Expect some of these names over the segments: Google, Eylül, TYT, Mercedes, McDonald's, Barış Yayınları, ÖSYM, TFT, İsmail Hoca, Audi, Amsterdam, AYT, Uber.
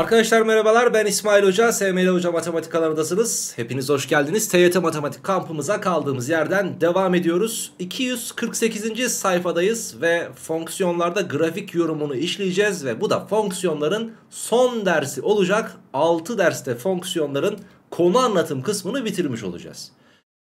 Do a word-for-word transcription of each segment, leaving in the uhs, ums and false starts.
Arkadaşlar merhabalar, ben İsmail Hoca, S M L Hoca Matematik kanalındasınız. Hepiniz hoş geldiniz. T Y T Matematik kampımıza kaldığımız yerden devam ediyoruz. iki yüz kırk sekizinci sayfadayız ve fonksiyonlarda grafik yorumunu işleyeceğiz ve bu da fonksiyonların son dersi olacak. altı derste fonksiyonların konu anlatım kısmını bitirmiş olacağız.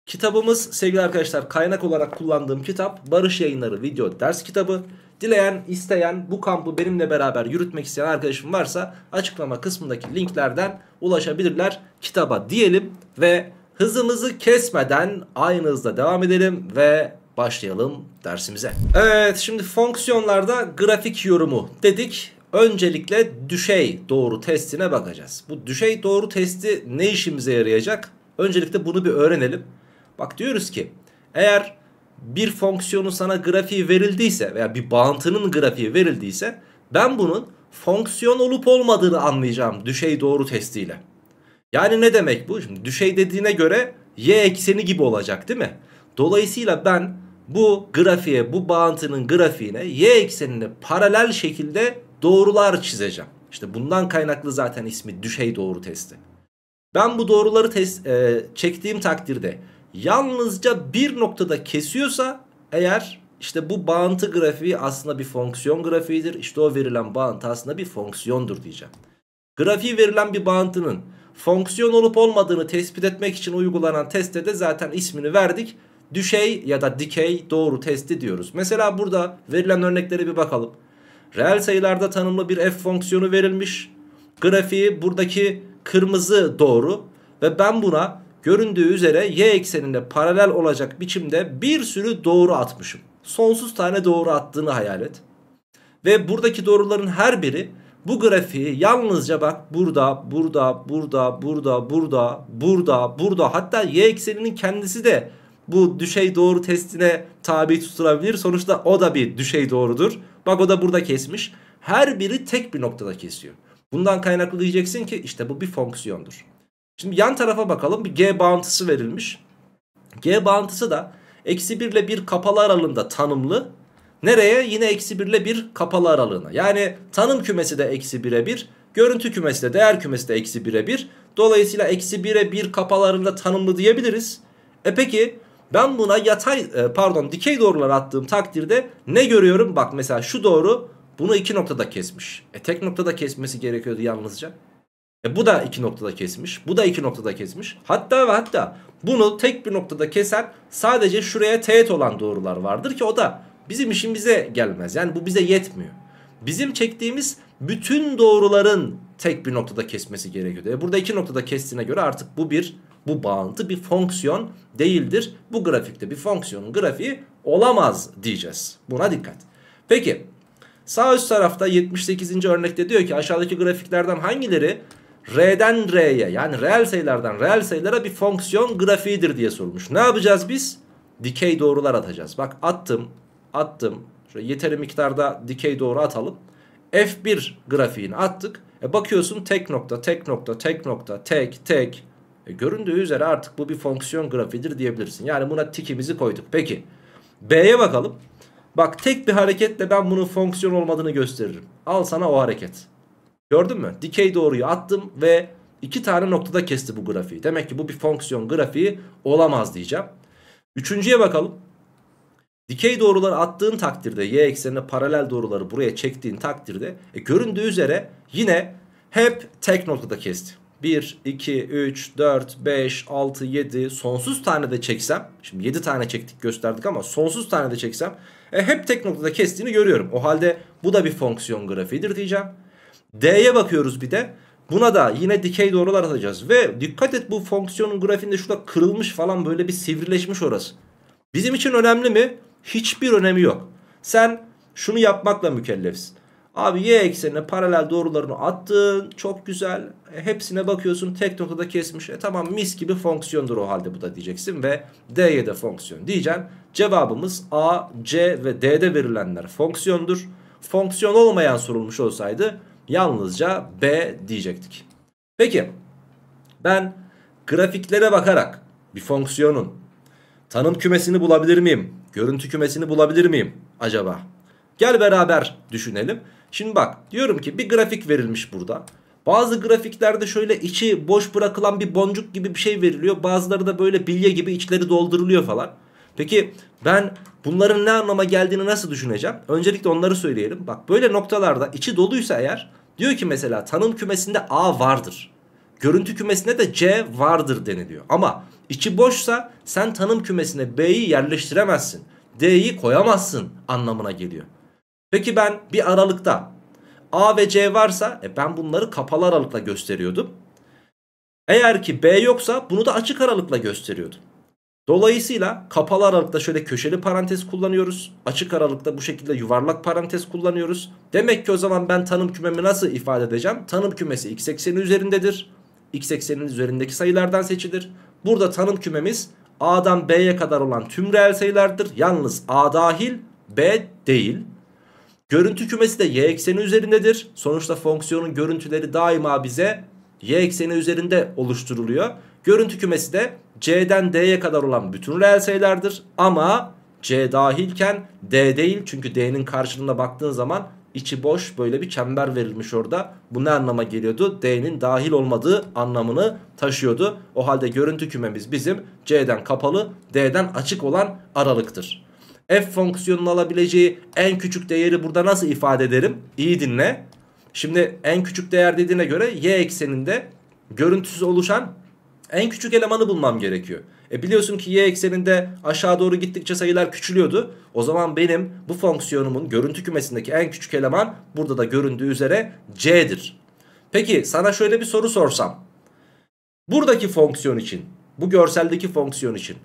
Kitabımız sevgili arkadaşlar, kaynak olarak kullandığım kitap Barış Yayınları video ders kitabı. Dileyen, isteyen, bu kampı benimle beraber yürütmek isteyen arkadaşım varsa açıklama kısmındaki linklerden ulaşabilirler kitaba diyelim ve hızımızı kesmeden aynı hızla devam edelim ve başlayalım dersimize. Evet, şimdi fonksiyonlarda grafik yorumu dedik. Öncelikle düşey doğru testine bakacağız. Bu düşey doğru testi ne işimize yarayacak? Öncelikle bunu bir öğrenelim. Bak, diyoruz ki eğer bir fonksiyonun sana grafiği verildiyse veya bir bağıntının grafiği verildiyse ben bunun fonksiyon olup olmadığını anlayacağım düşey doğru testiyle. Yani ne demek bu? Şimdi düşey dediğine göre y ekseni gibi olacak değil mi? Dolayısıyla ben bu grafiğe, bu bağıntının grafiğine y eksenine paralel şekilde doğrular çizeceğim. İşte bundan kaynaklı zaten ismi düşey doğru testi. Ben bu doğruları test, e, çektiğim takdirde yalnızca bir noktada kesiyorsa eğer, işte bu bağıntı grafiği aslında bir fonksiyon grafiğidir. İşte o verilen bağıntı aslında bir fonksiyondur diyeceğim. Grafiği verilen bir bağıntının fonksiyon olup olmadığını tespit etmek için uygulanan teste de zaten ismini verdik. Düşey ya da dikey doğru testi diyoruz. Mesela burada verilen örneklere bir bakalım. Reel sayılarda tanımlı bir f fonksiyonu verilmiş. Grafiği buradaki kırmızı doğru ve ben buna göründüğü üzere y ekseninde paralel olacak biçimde bir sürü doğru atmışım. Sonsuz tane doğru attığını hayal et. Ve buradaki doğruların her biri bu grafiği yalnızca bak burada, burada, burada, burada, burada, burada, burada, hatta y ekseninin kendisi de bu düşey doğru testine tabi tutulabilir. Sonuçta o da bir düşey doğrudur. Bak, o da burada kesmiş. Her biri tek bir noktada kesiyor. Bundan kaynaklı diyeceksin ki işte bu bir fonksiyondur. Şimdi yan tarafa bakalım, bir g bağıntısı verilmiş. G bağıntısı da eksi bir ile bir kapalı aralığında tanımlı. Nereye? Yine eksi bir ile bir kapalı aralığına. Yani tanım kümesi de eksi bire bir, görüntü kümesi de değer kümesi de eksi bire bir. Dolayısıyla eksi bire bir kapalı aralığında tanımlı diyebiliriz. E peki ben buna yatay pardon dikey doğrular attığım takdirde ne görüyorum? Bak mesela şu doğru bunu iki noktada kesmiş. E tek noktada kesmesi gerekiyordu yalnızca. E bu da iki noktada kesmiş. Bu da iki noktada kesmiş. Hatta ve hatta bunu tek bir noktada kesen sadece şuraya teğet olan doğrular vardır ki o da bizim işimize gelmez. Yani bu bize yetmiyor. Bizim çektiğimiz bütün doğruların tek bir noktada kesmesi gerekiyordu. E burada iki noktada kestiğine göre artık bu bir, bu bağıntı bir fonksiyon değildir. Bu grafikte bir fonksiyonun grafiği olamaz diyeceğiz. Buna dikkat. Peki sağ üst tarafta yetmiş sekizinci örnekte diyor ki aşağıdaki grafiklerden hangileri R'den R'ye, yani reel sayılardan reel sayılara bir fonksiyon grafiğidir diye sormuş. Ne yapacağız biz? Dikey doğrular atacağız. Bak attım, attım. Şöyle yeteri miktarda dikey doğru atalım. F bir grafiğini attık. E bakıyorsun tek nokta, tek nokta, tek nokta, tek, tek. E göründüğü üzere artık bu bir fonksiyon grafiğidir diyebilirsin. Yani buna tikimizi koyduk. Peki B'ye bakalım. Bak tek bir hareketle ben bunun fonksiyon olmadığını gösteririm. Al sana o hareket. Gördün mü? Dikey doğruyu attım ve iki tane noktada kesti bu grafiği. Demek ki bu bir fonksiyon grafiği olamaz diyeceğim. Üçüncüye bakalım. Dikey doğruları attığın takdirde, y eksenine paralel doğruları buraya çektiğin takdirde e, göründüğü üzere yine hep tek noktada kesti. bir, iki, üç, dört, beş, altı, yedi sonsuz tane de çeksem, şimdi yedi tane çektik gösterdik ama sonsuz tane de çeksem e, hep tek noktada kestiğini görüyorum. O halde bu da bir fonksiyon grafiğidir diyeceğim. D'ye bakıyoruz bir de. Buna da yine dikey doğrular atacağız. Ve dikkat et, bu fonksiyonun grafiğinde şurada kırılmış falan, böyle bir sivrileşmiş orası. Bizim için önemli mi? Hiçbir önemi yok. Sen şunu yapmakla mükellefsin. Abi y eksenine paralel doğrularını attın. Çok güzel. E, hepsine bakıyorsun. Tek noktada kesmiş. E tamam, mis gibi fonksiyondur o halde bu da diyeceksin. Ve D'ye de fonksiyon diyeceksin. Cevabımız A, C ve D'de verilenler fonksiyondur. Fonksiyon olmayan sorulmuş olsaydı yalnızca B diyecektik. Peki ben grafiklere bakarak bir fonksiyonun tanım kümesini bulabilir miyim? Görüntü kümesini bulabilir miyim acaba? Gel beraber düşünelim. Şimdi bak, diyorum ki bir grafik verilmiş burada. Bazı grafiklerde şöyle içi boş bırakılan bir boncuk gibi bir şey veriliyor. Bazıları da böyle bilye gibi içleri dolduruluyor falan. Peki ben bunların ne anlama geldiğini nasıl düşüneceğim? Öncelikle onları söyleyelim. Bak, böyle noktalarda içi doluysa eğer, diyor ki mesela tanım kümesinde A vardır, görüntü kümesinde de C vardır deniliyor. Ama içi boşsa sen tanım kümesine B'yi yerleştiremezsin, D'yi koyamazsın anlamına geliyor. Peki ben bir aralıkta A ve C varsa e ben bunları kapalı aralıkla gösteriyordum. Eğer ki B yoksa bunu da açık aralıkla gösteriyordum. Dolayısıyla kapalı aralıkta şöyle köşeli parantez kullanıyoruz, açık aralıkta bu şekilde yuvarlak parantez kullanıyoruz. Demek ki o zaman ben tanım kümemi nasıl ifade edeceğim? Tanım kümesi x ekseni üzerindedir, x eksenin üzerindeki sayılardan seçilir. Burada tanım kümemiz A'dan B'ye kadar olan tüm reel sayılardır. Yalnız A dahil, B değil. Görüntü kümesi de y ekseni üzerindedir. Sonuçta fonksiyonun görüntüleri daima bize y ekseni üzerinde oluşturuluyor. Görüntü kümesi de C'den D'ye kadar olan bütün reel sayılardır. Ama C dahilken D değil. Çünkü D'nin karşılığına baktığın zaman içi boş böyle bir çember verilmiş orada. Bu ne anlama geliyordu? D'nin dahil olmadığı anlamını taşıyordu. O halde görüntü kümemiz bizim C'den kapalı, D'den açık olan aralıktır. F fonksiyonunun alabileceği en küçük değeri burada nasıl ifade ederim? İyi dinle. Şimdi en küçük değer dediğine göre y ekseninde görüntüsü oluşan en küçük elemanı bulmam gerekiyor. E biliyorsun ki y ekseninde aşağı doğru gittikçe sayılar küçülüyordu. O zaman benim bu fonksiyonumun görüntü kümesindeki en küçük eleman burada da göründüğü üzere c'dir. Peki sana şöyle bir soru sorsam. Buradaki fonksiyon için, bu görseldeki fonksiyon için,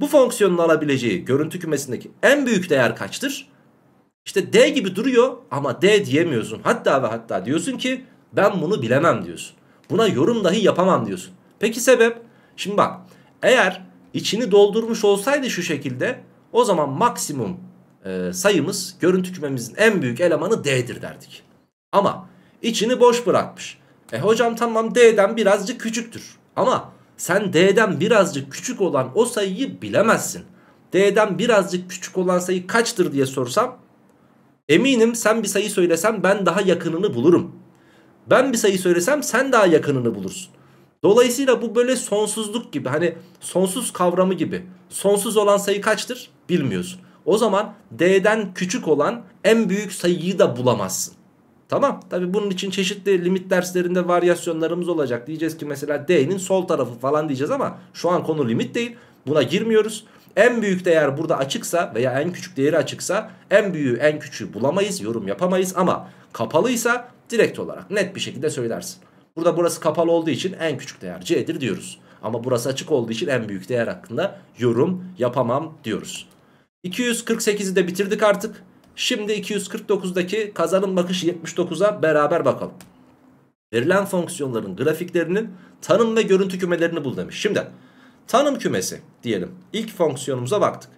bu fonksiyonun alabileceği görüntü kümesindeki en büyük değer kaçtır? İşte d gibi duruyor ama d diyemiyorsun. Hatta ve hatta diyorsun ki ben bunu bilemem diyorsun. Buna yorum dahi yapamam diyorsun. Peki sebep? Şimdi bak, eğer içini doldurmuş olsaydı şu şekilde, o zaman maksimum e, sayımız, görüntü kümemizin en büyük elemanı d'dir derdik. Ama içini boş bırakmış. E hocam tamam, d'den birazcık küçüktür ama sen d'den birazcık küçük olan o sayıyı bilemezsin. D'den birazcık küçük olan sayı kaçtır diye sorsam, eminim sen bir sayı söylesem ben daha yakınını bulurum. Ben bir sayı söylesem sen daha yakınını bulursun. Dolayısıyla bu böyle sonsuzluk gibi, hani sonsuz kavramı gibi. Sonsuz olan sayı kaçtır bilmiyorsun. O zaman d'den küçük olan en büyük sayıyı da bulamazsın. Tamam, tabi bunun için çeşitli limit derslerinde varyasyonlarımız olacak. Diyeceğiz ki mesela d'nin sol tarafı falan diyeceğiz ama şu an konu limit değil, buna girmiyoruz. En büyük değer burada açıksa veya en küçük değeri açıksa en büyüğü en küçüğü bulamayız, yorum yapamayız. Ama kapalıysa direkt olarak net bir şekilde söylersin. Burada burası kapalı olduğu için en küçük değer c'dir diyoruz. Ama burası açık olduğu için en büyük değer hakkında yorum yapamam diyoruz. iki yüz kırk sekizi de bitirdik artık. Şimdi iki yüz kırk dokuzdaki kazanım bakışı yetmiş dokuza beraber bakalım. Verilen fonksiyonların grafiklerinin tanım ve görüntü kümelerini bul demiş. Şimdi tanım kümesi diyelim. İlk fonksiyonumuza baktık.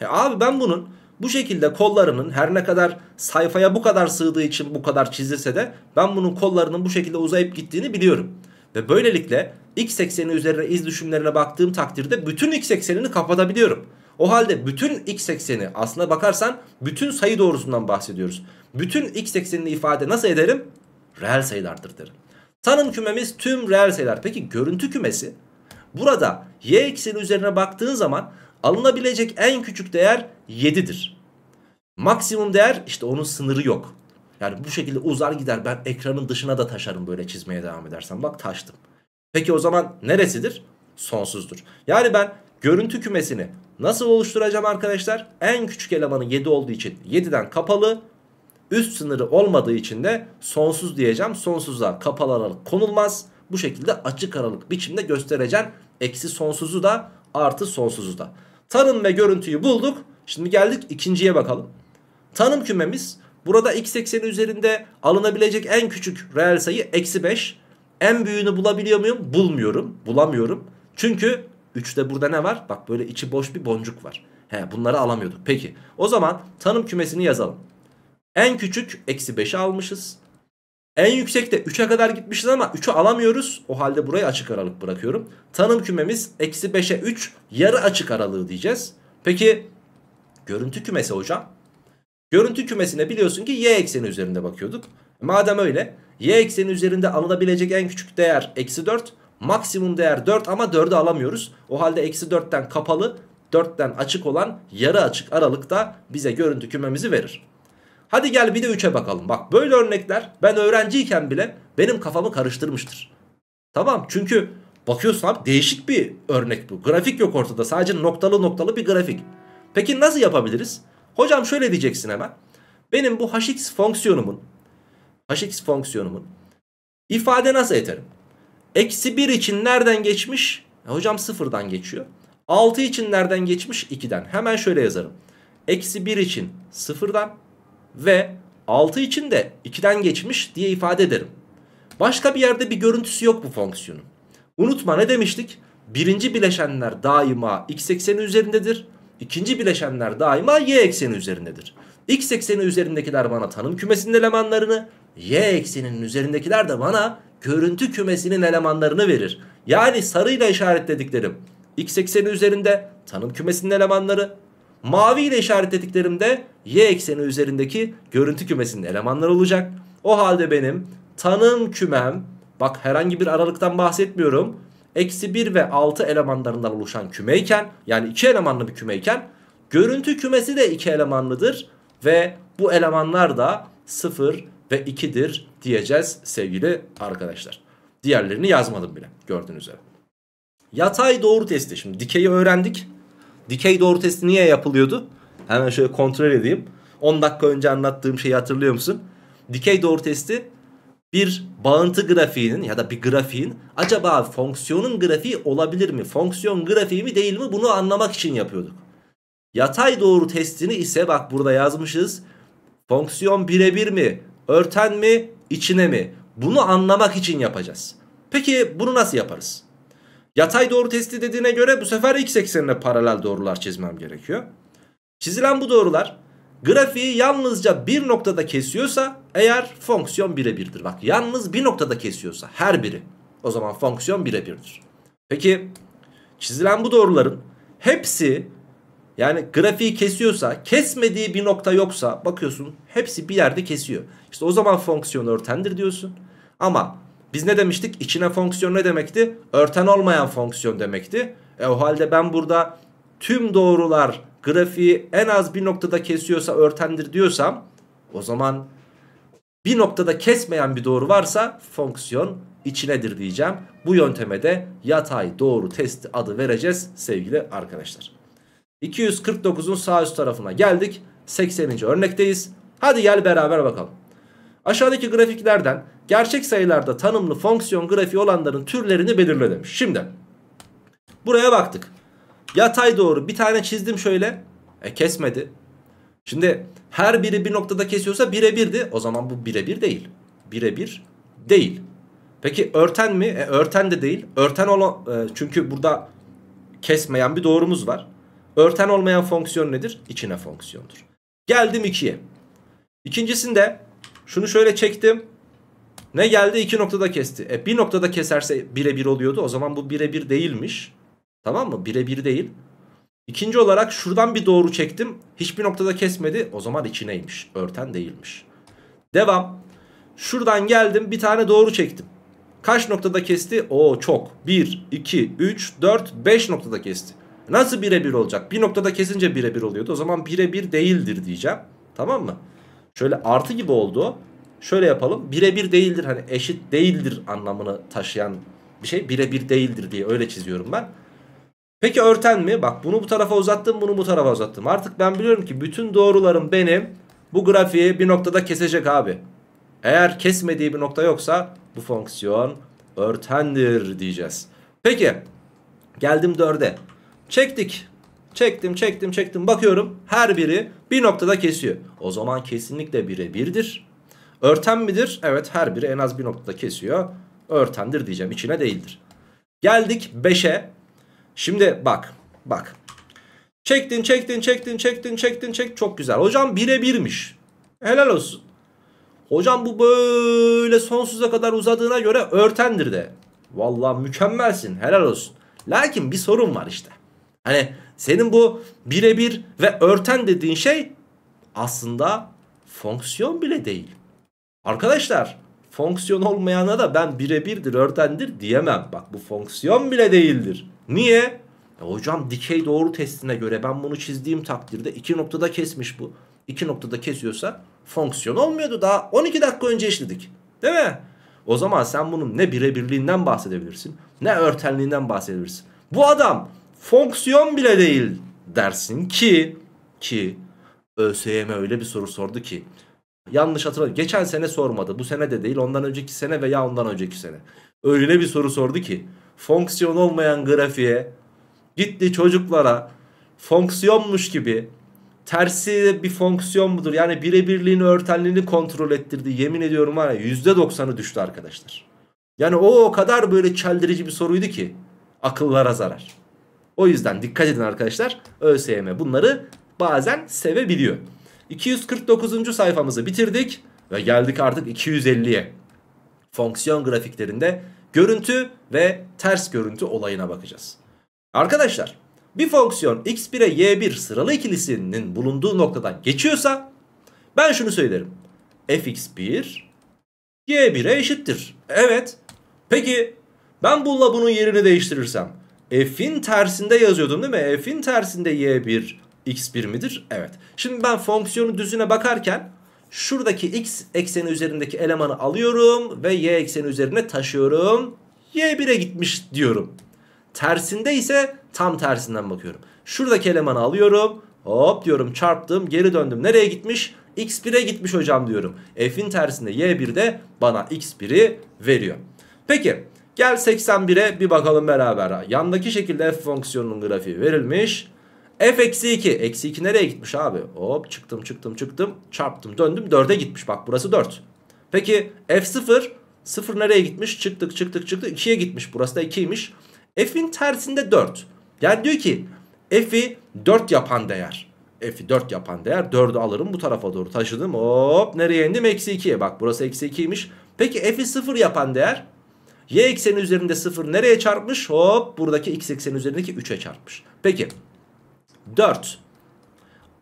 E abi ben bunun bu şekilde kollarının, her ne kadar sayfaya bu kadar sığdığı için bu kadar çizilse de, ben bunun kollarının bu şekilde uzayıp gittiğini biliyorum. Ve böylelikle x ekseni üzerine iz düşümlerine baktığım takdirde bütün x eksenini kapatabiliyorum. O halde bütün x ekseni, aslına bakarsan bütün sayı doğrusundan bahsediyoruz. Bütün x eksenini ifade nasıl ederim? Reel sayılardır derim. Tanım kümemiz tüm reel sayılar. Peki görüntü kümesi? Burada y ekseni üzerine baktığın zaman alınabilecek en küçük değer yedidir. Maksimum değer, işte onun sınırı yok. Yani bu şekilde uzar gider, ben ekranın dışına da taşarım böyle çizmeye devam edersen. Bak, taştım. Peki o zaman neresidir? Sonsuzdur. Yani ben görüntü kümesini nasıl oluşturacağım arkadaşlar? En küçük elemanı yedi olduğu için yediden kapalı, üst sınırı olmadığı için de sonsuz diyeceğim. Sonsuzluğa kapalı aralık konulmaz. Bu şekilde açık aralık biçimde göstereceğim. Eksi sonsuzu da artı sonsuzu da. Tanım ve görüntüyü bulduk. Şimdi geldik ikinciye bakalım. Tanım kümemiz burada x ekseni üzerinde alınabilecek en küçük reel sayı eksi beş. En büyüğünü bulabiliyor muyum? Bulmuyorum. Bulamıyorum. Çünkü üçte burada ne var? Bak, böyle içi boş bir boncuk var. He, bunları alamıyorduk. Peki o zaman tanım kümesini yazalım. En küçük eksi beşi almışız. En yüksekte üçe kadar gitmişiz ama üçü alamıyoruz. O halde burayı açık aralık bırakıyorum. Tanım kümemiz eksi beşe üç, yarı açık aralığı diyeceğiz. Peki görüntü kümesi hocam? Görüntü kümesine biliyorsun ki y ekseni üzerinde bakıyorduk. Madem öyle, Y ekseni üzerinde alınabilecek en küçük değer eksi dört. Maksimum değer dört ama dördü alamıyoruz. O halde eksi dörtten kapalı, dörtten açık olan yarı açık aralıkta bize görüntü kümemizi verir. Hadi gel bir de üçe bakalım. Bak böyle örnekler ben öğrenciyken bile benim kafamı karıştırmıştır. Tamam, çünkü bakıyorsun abi değişik bir örnek bu. Grafik yok ortada, sadece noktalı noktalı bir grafik. Peki nasıl yapabiliriz? Hocam şöyle diyeceksin hemen. Benim bu hx fonksiyonumun hx fonksiyonumun ifade nasıl ederim? eksi bir için nereden geçmiş? Ya hocam sıfırdan geçiyor. altı için nereden geçmiş? ikiden. Hemen şöyle yazarım. eksi bir için sıfırdan ve altı için de ikiden geçmiş diye ifade ederim. Başka bir yerde bir görüntüsü yok bu fonksiyonun. Unutma, ne demiştik? Birinci bileşenler daima x ekseni üzerindedir. İkinci bileşenler daima y ekseni üzerindedir. X ekseni üzerindekiler bana tanım kümesinin elemanlarını, y ekseninin üzerindekiler de bana görüntü kümesinin elemanlarını verir. Yani sarıyla işaretlediklerim x ekseni üzerinde tanım kümesinin elemanları, mavi ile işaretlediklerim de y ekseni üzerindeki görüntü kümesinin elemanları olacak. O halde benim tanım kümem, bak herhangi bir aralıktan bahsetmiyorum, eksi bir ve altı elemanlarından oluşan kümeyken, yani iki elemanlı bir kümeyken, görüntü kümesi de iki elemanlıdır ve bu elemanlar da sıfır ve ikidir diyeceğiz sevgili arkadaşlar. Diğerlerini yazmadım bile, gördüğünüz üzere. Yatay doğru testi. Şimdi dikeyi öğrendik. Dikey doğru testi niye yapılıyordu? Hemen şöyle kontrol edeyim. on dakika önce anlattığım şeyi hatırlıyor musun? Dikey doğru testi bir bağıntı grafiğinin ya da bir grafiğin acaba fonksiyonun grafiği olabilir mi? Fonksiyon grafiği mi değil mi? Bunu anlamak için yapıyorduk. Yatay doğru testini ise bak burada yazmışız. Fonksiyon birebir mi? Örten mi? İçine mi? Bunu anlamak için yapacağız. Peki bunu nasıl yaparız? Yatay doğru testi dediğine göre bu sefer x eksenine paralel doğrular çizmem gerekiyor. Çizilen bu doğrular grafiği yalnızca bir noktada kesiyorsa eğer fonksiyon birebirdir. Bak yalnız bir noktada kesiyorsa her biri, o zaman fonksiyon birebirdir. Peki çizilen bu doğruların hepsi, yani grafiği kesiyorsa, kesmediği bir nokta yoksa, bakıyorsun hepsi bir yerde kesiyor. İşte o zaman fonksiyon örtendir diyorsun. Ama biz ne demiştik? İçine fonksiyon ne demekti? Örten olmayan fonksiyon demekti. E o halde ben burada tüm doğrular grafiği en az bir noktada kesiyorsa örtendir diyorsam, o zaman bir noktada kesmeyen bir doğru varsa fonksiyon içinedir diyeceğim. Bu yönteme de yatay doğru testi adı vereceğiz sevgili arkadaşlar. iki yüz kırk dokuzun sağ üst tarafına geldik. sekseninci örnekteyiz. Hadi gel beraber bakalım. Aşağıdaki grafiklerden gerçek sayılarda tanımlı fonksiyon grafiği olanların türlerini belirle demiş. Şimdi buraya baktık. Yatay doğru bir tane çizdim şöyle. E kesmedi. Şimdi her biri bir noktada kesiyorsa birebirdi. O zaman bu birebir değil. Birebir değil. Peki örten mi? E, örten de değil. Örten olan, e, çünkü burada kesmeyen bir doğrumuz var. Örten olmayan fonksiyon nedir? İçine fonksiyondur. Geldim ikiye. İkincisinde şunu şöyle çektim. Ne geldi? İki noktada kesti. E bir noktada keserse birebir oluyordu. O zaman bu birebir değilmiş. Tamam mı? Birebir değil. İkinci olarak şuradan bir doğru çektim. Hiçbir noktada kesmedi. O zaman içineymiş. Örten değilmiş. Devam. Şuradan geldim. Bir tane doğru çektim. Kaç noktada kesti? Oo çok. bir, iki, üç, dört, beş noktada kesti. Nasıl birebir olacak? Bir noktada kesince birebir oluyordu. O zaman birebir değildir diyeceğim. Tamam mı? Şöyle artı gibi oldu. Şöyle yapalım. Birebir değildir, hani eşit değildir anlamını taşıyan bir şey. Birebir değildir diye öyle çiziyorum ben. Peki örten mi? Bak bunu bu tarafa uzattım, bunu bu tarafa uzattım. Artık ben biliyorum ki bütün doğrularım benim bu grafiği bir noktada kesecek abi. Eğer kesmediği bir nokta yoksa bu fonksiyon örtendir diyeceğiz. Peki geldim dörde. Çektik. Çektim çektim çektim. Bakıyorum her biri bir noktada kesiyor. O zaman kesinlikle birebirdir. Örten midir? Evet, her biri en az bir noktada kesiyor. Örtendir diyeceğim. İçine değildir. Geldik beşe. Şimdi bak. Bak. Çektin çektin çektin çektin çektin çek. Çok güzel. Hocam birebirmiş. Helal olsun. Hocam bu böyle sonsuza kadar uzadığına göre örtendir de. Vallahi mükemmelsin. Helal olsun. Lakin bir sorun var işte. Hani senin bu birebir ve örten dediğin şey aslında fonksiyon bile değil. Arkadaşlar fonksiyon olmayana da ben birebirdir, örtendir diyemem. Bak bu fonksiyon bile değildir. Niye? Ya hocam dikey doğru testine göre ben bunu çizdiğim takdirde iki noktada kesmiş bu. İki noktada kesiyorsa fonksiyon olmuyordu. Daha on iki dakika önce işledik. Değil mi? O zaman sen bunun ne birebirliğinden bahsedebilirsin, ne örtenliğinden bahsedebilirsin. Bu adam fonksiyon bile değil dersin ki ki ÖSYM öyle bir soru sordu ki, yanlış hatırladım, geçen sene sormadı, bu sene de değil, ondan önceki sene veya ondan önceki sene öyle bir soru sordu ki fonksiyon olmayan grafiğe gitti, çocuklara fonksiyonmuş gibi tersi bir fonksiyon mudur, yani birebirliğini, örtenliğini kontrol ettirdi. Yemin ediyorum var ya, yüzde doksanı düştü arkadaşlar. Yani o o kadar böyle çeldirici bir soruydu ki akıllara zarar. O yüzden dikkat edin arkadaşlar, ÖSYM bunları bazen sevebiliyor. iki yüz kırk dokuzuncu sayfamızı bitirdik ve geldik artık iki yüz elliye. Fonksiyon grafiklerinde görüntü ve ters görüntü olayına bakacağız. Arkadaşlar bir fonksiyon x bir'e y bir sıralı ikilisinin bulunduğu noktadan geçiyorsa ben şunu söylerim: f x bir y bir'e eşittir. Evet. Peki ben bununla bunun yerini değiştirirsem f'in tersinde yazıyordum değil mi? F'in tersinde y bir x bir midir? Evet. Şimdi ben fonksiyonun düzüne bakarken şuradaki x ekseni üzerindeki elemanı alıyorum ve y ekseni üzerine taşıyorum. y bir'e gitmiş diyorum. Tersinde ise tam tersinden bakıyorum. Şuradaki elemanı alıyorum. Hop diyorum, çarptım, geri döndüm. Nereye gitmiş? x bir'e gitmiş hocam diyorum. F'in tersinde y bir de bana x bir'i veriyor. Peki gel seksen bir'e bir bakalım beraber. Yandaki şekilde f fonksiyonunun grafiği verilmiş. f eksi iki. eksi iki nereye gitmiş abi? Hop çıktım çıktım çıktım. Çarptım, döndüm, dört'e gitmiş. Bak burası dört. Peki f sıfır. sıfır nereye gitmiş? Çıktık çıktık çıktık. iki'ye gitmiş. Burası da iki'ymiş. F'in tersinde dört. Yani diyor ki f'i dört yapan değer. F'i dört yapan değer. dört'ü alırım, bu tarafa doğru taşıdım. Hop nereye indim? eksi iki'ye. Bak burası eksi iki'ymiş. Peki f'i sıfır yapan değer. Y ekseni üzerinde sıfır nereye çarpmış? Hop buradaki x ekseni üzerindeki üç'e çarpmış. Peki dört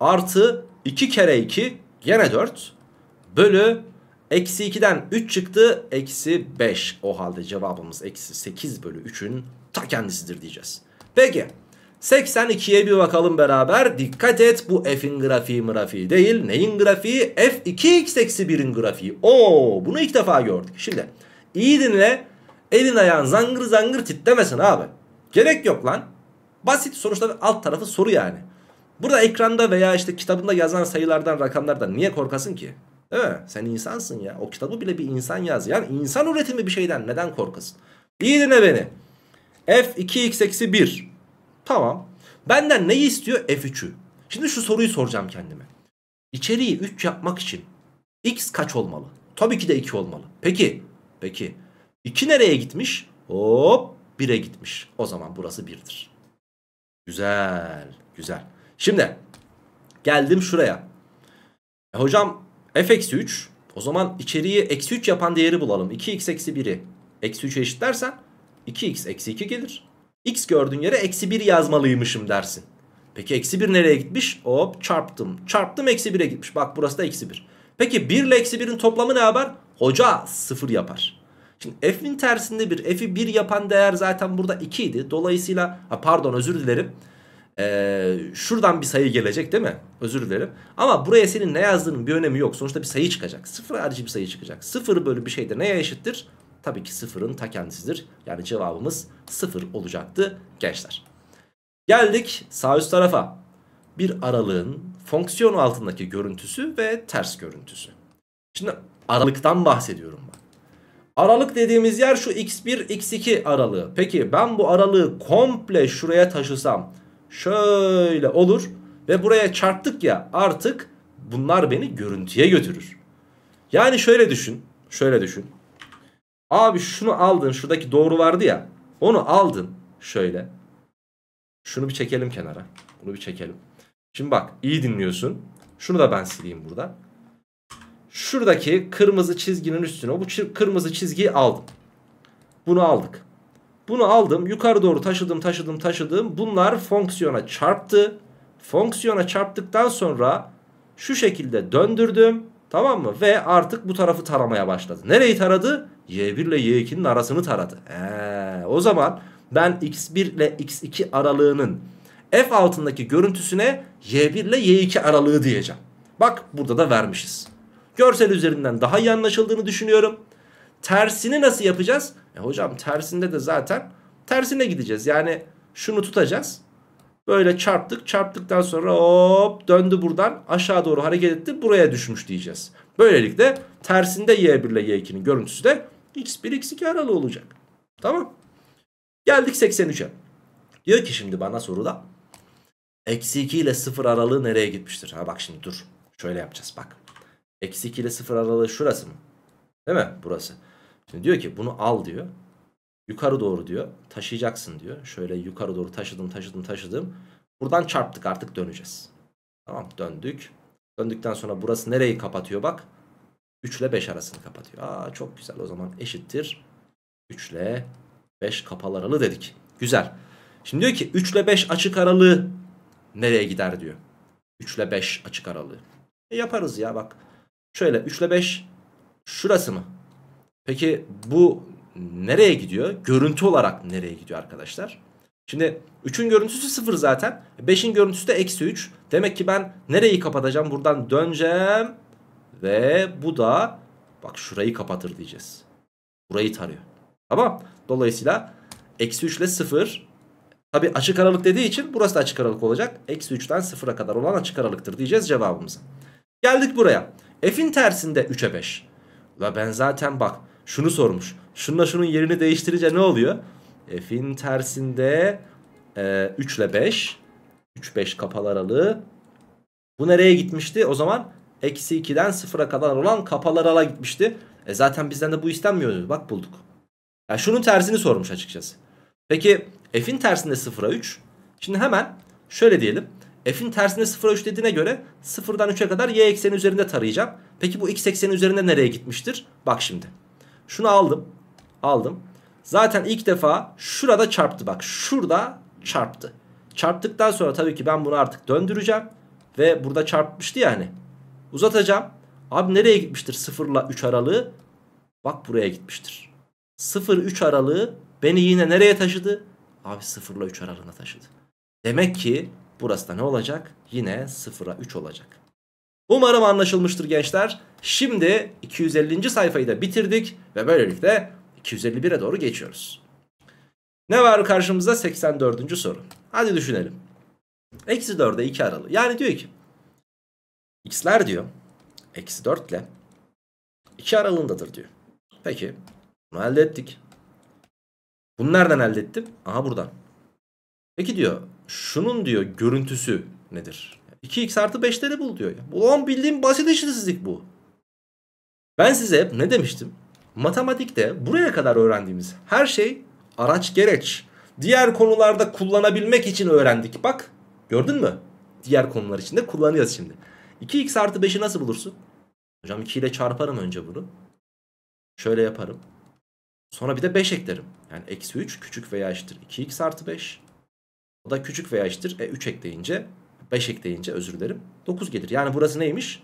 artı iki kere iki gene dört bölü eksi iki'den üç çıktı, eksi beş. O halde cevabımız eksi sekiz bölü üç'ün ta kendisidir diyeceğiz. Peki seksen iki'ye bir bakalım beraber. Dikkat et, bu f'in grafiği grafiği değil. Neyin grafiği? f iki x eksi bir'in grafiği. Oo, bunu ilk defa gördük. Şimdi iyi dinle, elin ayağın zangır zangır titremesin abi. Gerek yok lan. Basit, sonuçta alt tarafı soru yani. Burada ekranda veya işte kitabında yazan sayılardan, rakamlardan niye korkasın ki? Değil mi? Sen insansın ya. O kitabı bile bir insan yazdı. Yani insan üretimi bir şeyden neden korkasın? İyi dinle beni. f iki x eksi bir. Tamam. Benden neyi istiyor? f üç'ü. Şimdi şu soruyu soracağım kendime. İçeriği üç yapmak için x kaç olmalı? Tabii ki de iki olmalı. Peki. Peki. iki nereye gitmiş? Hop bir'e gitmiş. O zaman burası bir'dir. Güzel. Güzel. Şimdi geldim şuraya. E hocam f eksi üç. O zaman içeriği eksi üç yapan değeri bulalım. iki x eksi bir'i eksi üç'e eşitlersen iki x eksi iki gelir. X gördüğün yere eksi bir yazmalıymışım dersin. Peki eksi bir nereye gitmiş? Hop çarptım. Çarptım, eksi bir'e gitmiş. Bak burası da eksi bir. Peki bir ile eksi bir'in toplamı ne yapar? Hoca sıfır yapar. Şimdi f'in tersinde bir. F'i bir yapan değer zaten burada iki idi. Dolayısıyla ha, pardon özür dilerim. Ee, şuradan bir sayı gelecek değil mi? Özür dilerim. Ama buraya senin ne yazdığının bir önemi yok. Sonuçta bir sayı çıkacak. sıfır harici bir sayı çıkacak. sıfır bölü bir şey de neye eşittir? Tabii ki sıfır'ın ta kendisidir. Yani cevabımız sıfır olacaktı gençler. Geldik sağ üst tarafa. Bir aralığın fonksiyonu altındaki görüntüsü ve ters görüntüsü. Şimdi aralıktan bahsediyorum ben. Aralık dediğimiz yer şu x bir x iki aralığı. Peki ben bu aralığı komple şuraya taşısam şöyle olur ve buraya çarptık ya, artık bunlar beni görüntüye götürür. Yani şöyle düşün, şöyle düşün. Abi şunu aldın, şuradaki doğru vardı ya, onu aldın şöyle. Şunu bir çekelim kenara. Bunu bir çekelim. Şimdi bak iyi dinliyorsun. Şunu da ben sileyim burada. Şuradaki kırmızı çizginin üstüne bu kırmızı çizgiyi aldım. Bunu aldık. Bunu aldım, yukarı doğru taşıdım taşıdım taşıdım. Bunlar fonksiyona çarptı. Fonksiyona çarptıktan sonra şu şekilde döndürdüm. Tamam mı? Ve artık bu tarafı taramaya başladı. Nereyi taradı? y bir ile y iki'nin arasını taradı. Ee, o zaman ben x bir ile x iki aralığının f altındaki görüntüsüne y bir ile y iki aralığı diyeceğim. Bak burada da vermişiz. Görsel üzerinden daha iyi anlaşıldığını düşünüyorum. Tersini nasıl yapacağız? E hocam tersinde de zaten tersine gideceğiz. Yani şunu tutacağız. Böyle çarptık. Çarptıktan sonra hop döndü buradan. Aşağı doğru hareket etti. Buraya düşmüş diyeceğiz. Böylelikle tersinde y bir ile y iki'nin görüntüsü de x bir x iki aralığı olacak. Tamam. Geldik seksen üç'e. Diyor ki şimdi bana soruda. eksi iki ile sıfır aralığı nereye gitmiştir? Ha bak şimdi dur. Şöyle yapacağız bak. eksi iki ile sıfır aralığı şurası mı? Değil mi? Burası. Şimdi diyor ki bunu al diyor. Yukarı doğru diyor. Taşıyacaksın diyor. Şöyle yukarı doğru taşıdım taşıdım taşıdım. Buradan çarptık artık döneceğiz. Tamam döndük. Döndükten sonra burası nereyi kapatıyor bak. üç ile beş arasını kapatıyor. Aa çok güzel, o zaman eşittir. üç ile beş kapalı aralığı dedik. Güzel. Şimdi diyor ki üç ile beş açık aralığı nereye gider diyor. üç ile beş açık aralığı. E yaparız ya bak. Şöyle üç ile beş şurası mı? Peki bu nereye gidiyor? Görüntü olarak nereye gidiyor arkadaşlar? Şimdi üçün görüntüsü sıfır zaten. beşin görüntüsü de eksi üç. Demek ki ben nereyi kapatacağım? Buradan döneceğim. Ve bu da bak şurayı kapatır diyeceğiz. Burayı tarıyor. Tamam. Dolayısıyla eksi üç ile sıfır. Tabi açık aralık dediği için burası da açık aralık olacak. Eksi üç'ten sıfır'a kadar olan açık aralıktır diyeceğiz cevabımıza. Geldik buraya. F'in tersinde üç'e beş. Ve ben zaten bak şunu sormuş. Şununla şunun yerini değiştirince ne oluyor? F'in tersinde e, üç ile beş. üç beş kapalı aralığı. Bu nereye gitmişti? O zaman eksi iki'den sıfır'a kadar olan kapalı aralığa gitmişti. E zaten bizden de bu istenmiyordu. Bak bulduk. Yani şunun tersini sormuş açıkçası. Peki f'in tersinde sıfır'a üç. Şimdi hemen şöyle diyelim. F'in tersinde sıfır'a üç dediğine göre sıfır'dan üç'e kadar y ekseni üzerinde tarayacağım. Peki bu x ekseni üzerinde nereye gitmiştir? Bak şimdi. Şunu aldım. Aldım. Zaten ilk defa şurada çarptı bak. Şurada çarptı. Çarptıktan sonra tabii ki ben bunu artık döndüreceğim. Ve burada çarpmıştı yani. Uzatacağım. Abi nereye gitmiştir sıfır ile üç aralığı? Bak buraya gitmiştir. sıfır üç aralığı beni yine nereye taşıdı? Abi sıfır ile üç aralığına taşıdı. Demek ki burası da ne olacak? Yine sıfır'a üç olacak. Umarım anlaşılmıştır gençler. Şimdi iki yüz ellinci sayfayı da bitirdik ve böylelikle iki yüz elli bir'e doğru geçiyoruz. Ne var karşımızda? seksen dördüncü soru. Hadi düşünelim. Eksi dört'e iki aralığı. Yani diyor ki x'ler diyor eksi dört ile iki aralığındadır diyor. Peki bunu elde ettik. Bunu nereden elde ettim? Aha buradan. Peki diyor şunun diyor görüntüsü nedir? iki x artı beş'leri bul diyor. Ulan bildiğim basit eşitsizlik bu. Ben size hep ne demiştim? Matematikte buraya kadar öğrendiğimiz her şey araç gereç. Diğer konularda kullanabilmek için öğrendik. Bak gördün mü? Diğer konular için de kullanacağız şimdi. iki x artı beş'i nasıl bulursun? Hocam iki ile çarparım önce bunu. Şöyle yaparım. Sonra bir de beş eklerim. Yani eksi üç küçük veya eşittir iki x artı beş. O da küçük veya eşittir. E üç ekleyince beş ekleyince özür dilerim. dokuz gelir. Yani burası neymiş?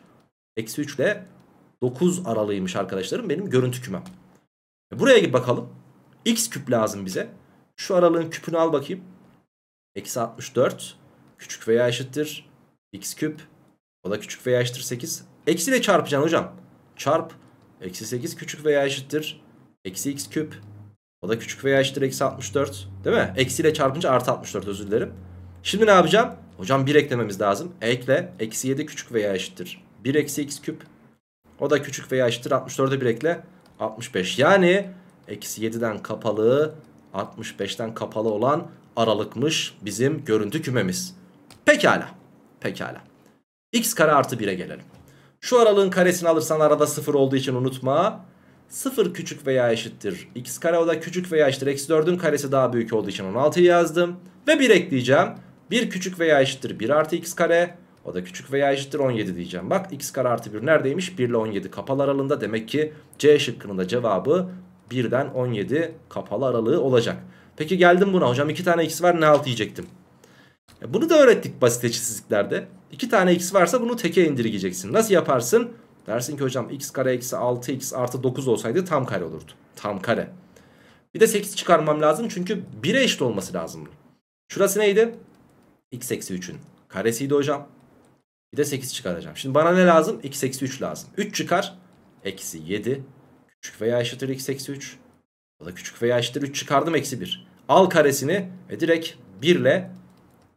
Eksi üç ile dokuz aralığıymış arkadaşlarım. Benim görüntü kümem. E buraya git bakalım. X küp lazım bize. Şu aralığın küpünü al bakayım. Eksi altmış dört. Küçük veya eşittir. X küp. O da küçük veya eşittir sekiz. Eksi ile çarpacaksın hocam. Çarp. Eksi sekiz küçük veya eşittir. Eksi x küp. O da küçük veya eşittir eksi altmış dört. Değil mi? Eksi ile çarpınca artı altmış dört, özür dilerim. Şimdi ne yapacağım? Hocam bir eklememiz lazım. Ekle. Eksi yedi küçük veya eşittir bir eksi x küp. O da küçük veya eşittir altmış dört'e bir ekle. altmış beş. Yani eksi yedi'den kapalı altmış beş'ten kapalı olan aralıkmış bizim görüntü kümemiz. Pekala. Pekala. X kare artı bir'e gelelim. Şu aralığın karesini alırsan arada sıfır olduğu için unutma. sıfır küçük veya eşittir x kare, o da küçük veya eşittir eksi dört'ün karesi daha büyük olduğu için on altı'yı yazdım. Ve bir ekleyeceğim. bir küçük veya eşittir bir artı x kare, o da küçük veya eşittir on yedi diyeceğim. Bak x kare artı bir neredeymiş? bir ile on yedi kapalı aralığında. Demek ki C şıkkının da cevabı bir'den on yedi kapalı aralığı olacak. Peki geldim buna. Hocam iki tane x var, ne alt yiyecektim? Bunu da öğrettik basit eşitsizliklerde. iki tane x varsa bunu teke indirgeyeceksin. Nasıl yaparsın? Dersin ki hocam x kare eksi altı x artı dokuz olsaydı tam kare olurdu. Tam kare. Bir de sekiz çıkarmam lazım çünkü bire eşit olması lazım. Şurası neydi? X eksi üçün karesiydi hocam. Bir de sekiz çıkaracağım. Şimdi bana ne lazım? X eksi üç lazım. üç çıkar. Eksi yedi. Küçük veya eşittir x eksi üç. O da küçük veya eşittir üç çıkardım. Eksi bir. Al karesini ve direkt bir ile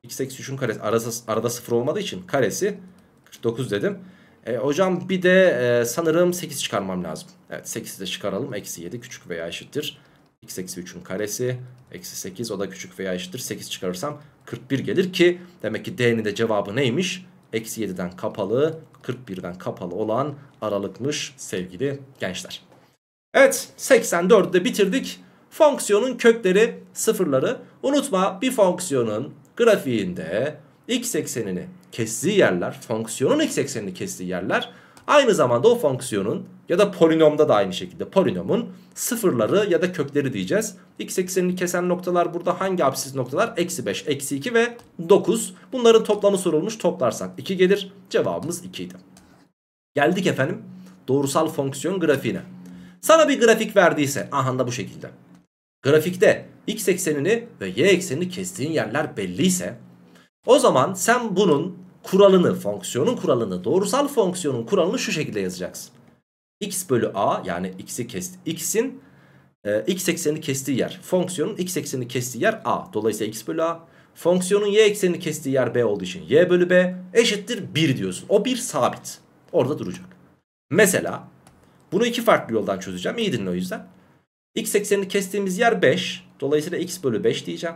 x eksi üçün karesi. Arası, arada sıfır olmadığı için karesi kırk dokuz dedim. E, hocam bir de e, sanırım sekiz çıkarmam lazım. Evet, sekizi de çıkaralım. Eksi yedi küçük veya eşittir x eksi üçün karesi. Eksi sekiz, o da küçük veya eşittir. sekiz çıkarırsam kırk bir gelir ki demek ki D'nin de cevabı neymiş? Eksi yediden kapalı, kırk birden kapalı olan aralıkmış sevgili gençler. Evet, seksen dördü de bitirdik. Fonksiyonun kökleri, sıfırları. Unutma, bir fonksiyonun grafiğinde x eksenini kestiği yerler, fonksiyonun x eksenini kestiği yerler aynı zamanda o fonksiyonun ya da polinomda da aynı şekilde polinomun sıfırları ya da kökleri diyeceğiz. X eksenini kesen noktalar burada hangi absiz noktalar? Eksi beş, eksi iki ve dokuz. Bunların toplamı sorulmuş, toplarsak iki gelir. Cevabımız iki idi. Geldik efendim doğrusal fonksiyon grafiğine. Sana bir grafik verdiyse aha da bu şekilde. Grafikte x eksenini ve y eksenini kestiğin yerler belliyse o zaman sen bunun kuralını, fonksiyonun kuralını, doğrusal fonksiyonun kuralını şu şekilde yazacaksın. X bölü a, yani x'i kesti, x'in e, x eksenini kestiği yer, fonksiyonun x eksenini kestiği yer a. Dolayısıyla x bölü a, fonksiyonun y eksenini kestiği yer b olduğu için y bölü b eşittir bir diyorsun. O bir sabit. Orada duracak. Mesela bunu iki farklı yoldan çözeceğim. İyi dinle o yüzden. X eksenini kestiğimiz yer beş. Dolayısıyla x bölü beş diyeceğim.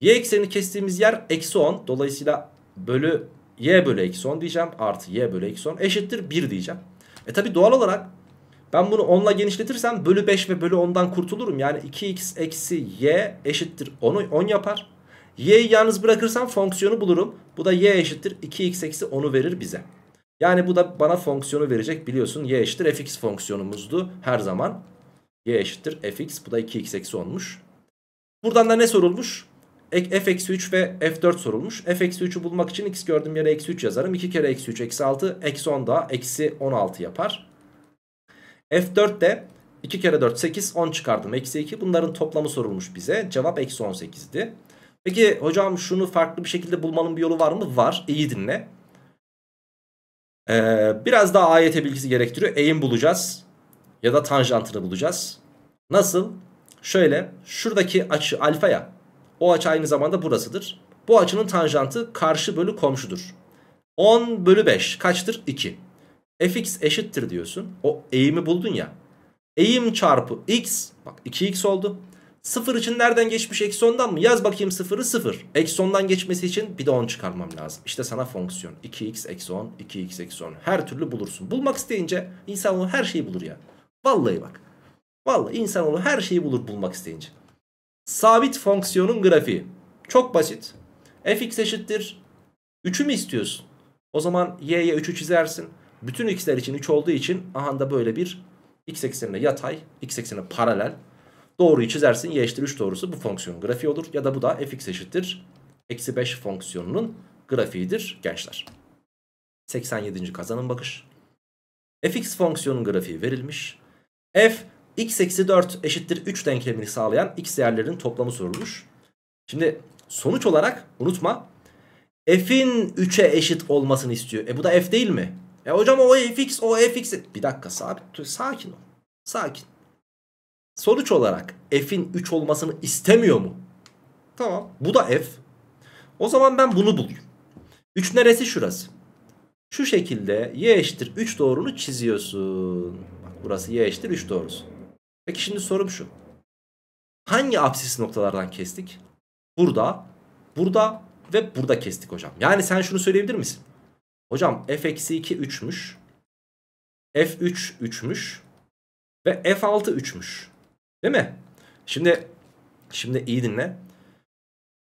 Y eksenini kestiğimiz yer eksi on. Dolayısıyla bölü y bölü eksi on diyeceğim. Artı y bölü eksi on eşittir bir diyeceğim. E tabi doğal olarak ben bunu onla genişletirsem bölü beş ve bölü ondan kurtulurum. Yani iki x eksi y eşittir onu on yapar. Y'yi yalnız bırakırsam fonksiyonu bulurum. Bu da y eşittir iki x eksi onu verir bize. Yani bu da bana fonksiyonu verecek, biliyorsun. Y eşittir fx fonksiyonumuzdu her zaman. Y eşittir fx, bu da iki x eksi onmuş. Buradan da ne sorulmuş? F eksi üç ve f dört sorulmuş. F eksi üçü bulmak için x gördüğüm yere eksi üç yazarım. iki kere eksi üç eksi altı. Eksi on da eksi on altı yapar. F dört de iki kere dört sekiz. on çıkardım. Eksi iki. Bunların toplamı sorulmuş bize. Cevap eksi on sekizdi. Peki hocam şunu farklı bir şekilde bulmanın bir yolu var mı? Var. İyi dinle. Ee, biraz daha A Y T bilgisi gerektiriyor. Eğim bulacağız. Ya da tanjantını bulacağız. Nasıl? Şöyle. Şuradaki açı alfa ya. O açı aynı zamanda burasıdır. Bu açının tanjantı karşı bölü komşudur. on bölü beş kaçtır? iki. Fx eşittir diyorsun. O eğimi buldun ya. Eğim çarpı x. Bak iki x oldu. sıfır için nereden geçmiş? Eksi ondan mı? Yaz bakayım sıfırı sıfır. Eksi ondan geçmesi için bir de on çıkarmam lazım. İşte sana fonksiyon. iki x eksi on, iki x eksi on. Her türlü bulursun. Bulmak isteyince insanoğlu her şeyi bulur ya. Vallahi bak. Vallahi insanoğlu her şeyi bulur bulmak isteyince. Sabit fonksiyonun grafiği. Çok basit. Fx eşittir üçü mü istiyorsun? O zaman y'ye üçü çizersin. Bütün x'ler için üç olduğu için aha da böyle bir x eksenine yatay, x eksenine paralel doğruyu çizersin. Y eşittir üç doğrusu bu fonksiyonun grafiği olur. Ya da bu da fx eşittir eksi beş fonksiyonunun grafiğidir gençler. seksen yedinci kazanım bakış. Fx fonksiyonun grafiği verilmiş. F x eksi dört eşittir üç denklemini sağlayan x değerlerinin toplamı sorulmuş. Şimdi sonuç olarak unutma, f'in üçe eşit olmasını istiyor. E bu da f değil mi? E hocam o fx, o fx. Bir dakika, sabit, sakin ol. Sakin. Sonuç olarak f'in üç olmasını istemiyor mu? Tamam, bu da f. O zaman ben bunu bulayım. üç neresi? Şurası. Şu şekilde y eşittir üç doğrunu çiziyorsun. Bak, burası y eşittir üç doğrusu. Peki şimdi sorum şu. Hangi absis noktalardan kestik? Burada, burada ve burada kestik hocam. Yani sen şunu söyleyebilir misin? Hocam f eksi iki üçmüş. f üç üçmüş. Ve f altı üçmüş. Değil mi? Şimdi şimdi iyi dinle.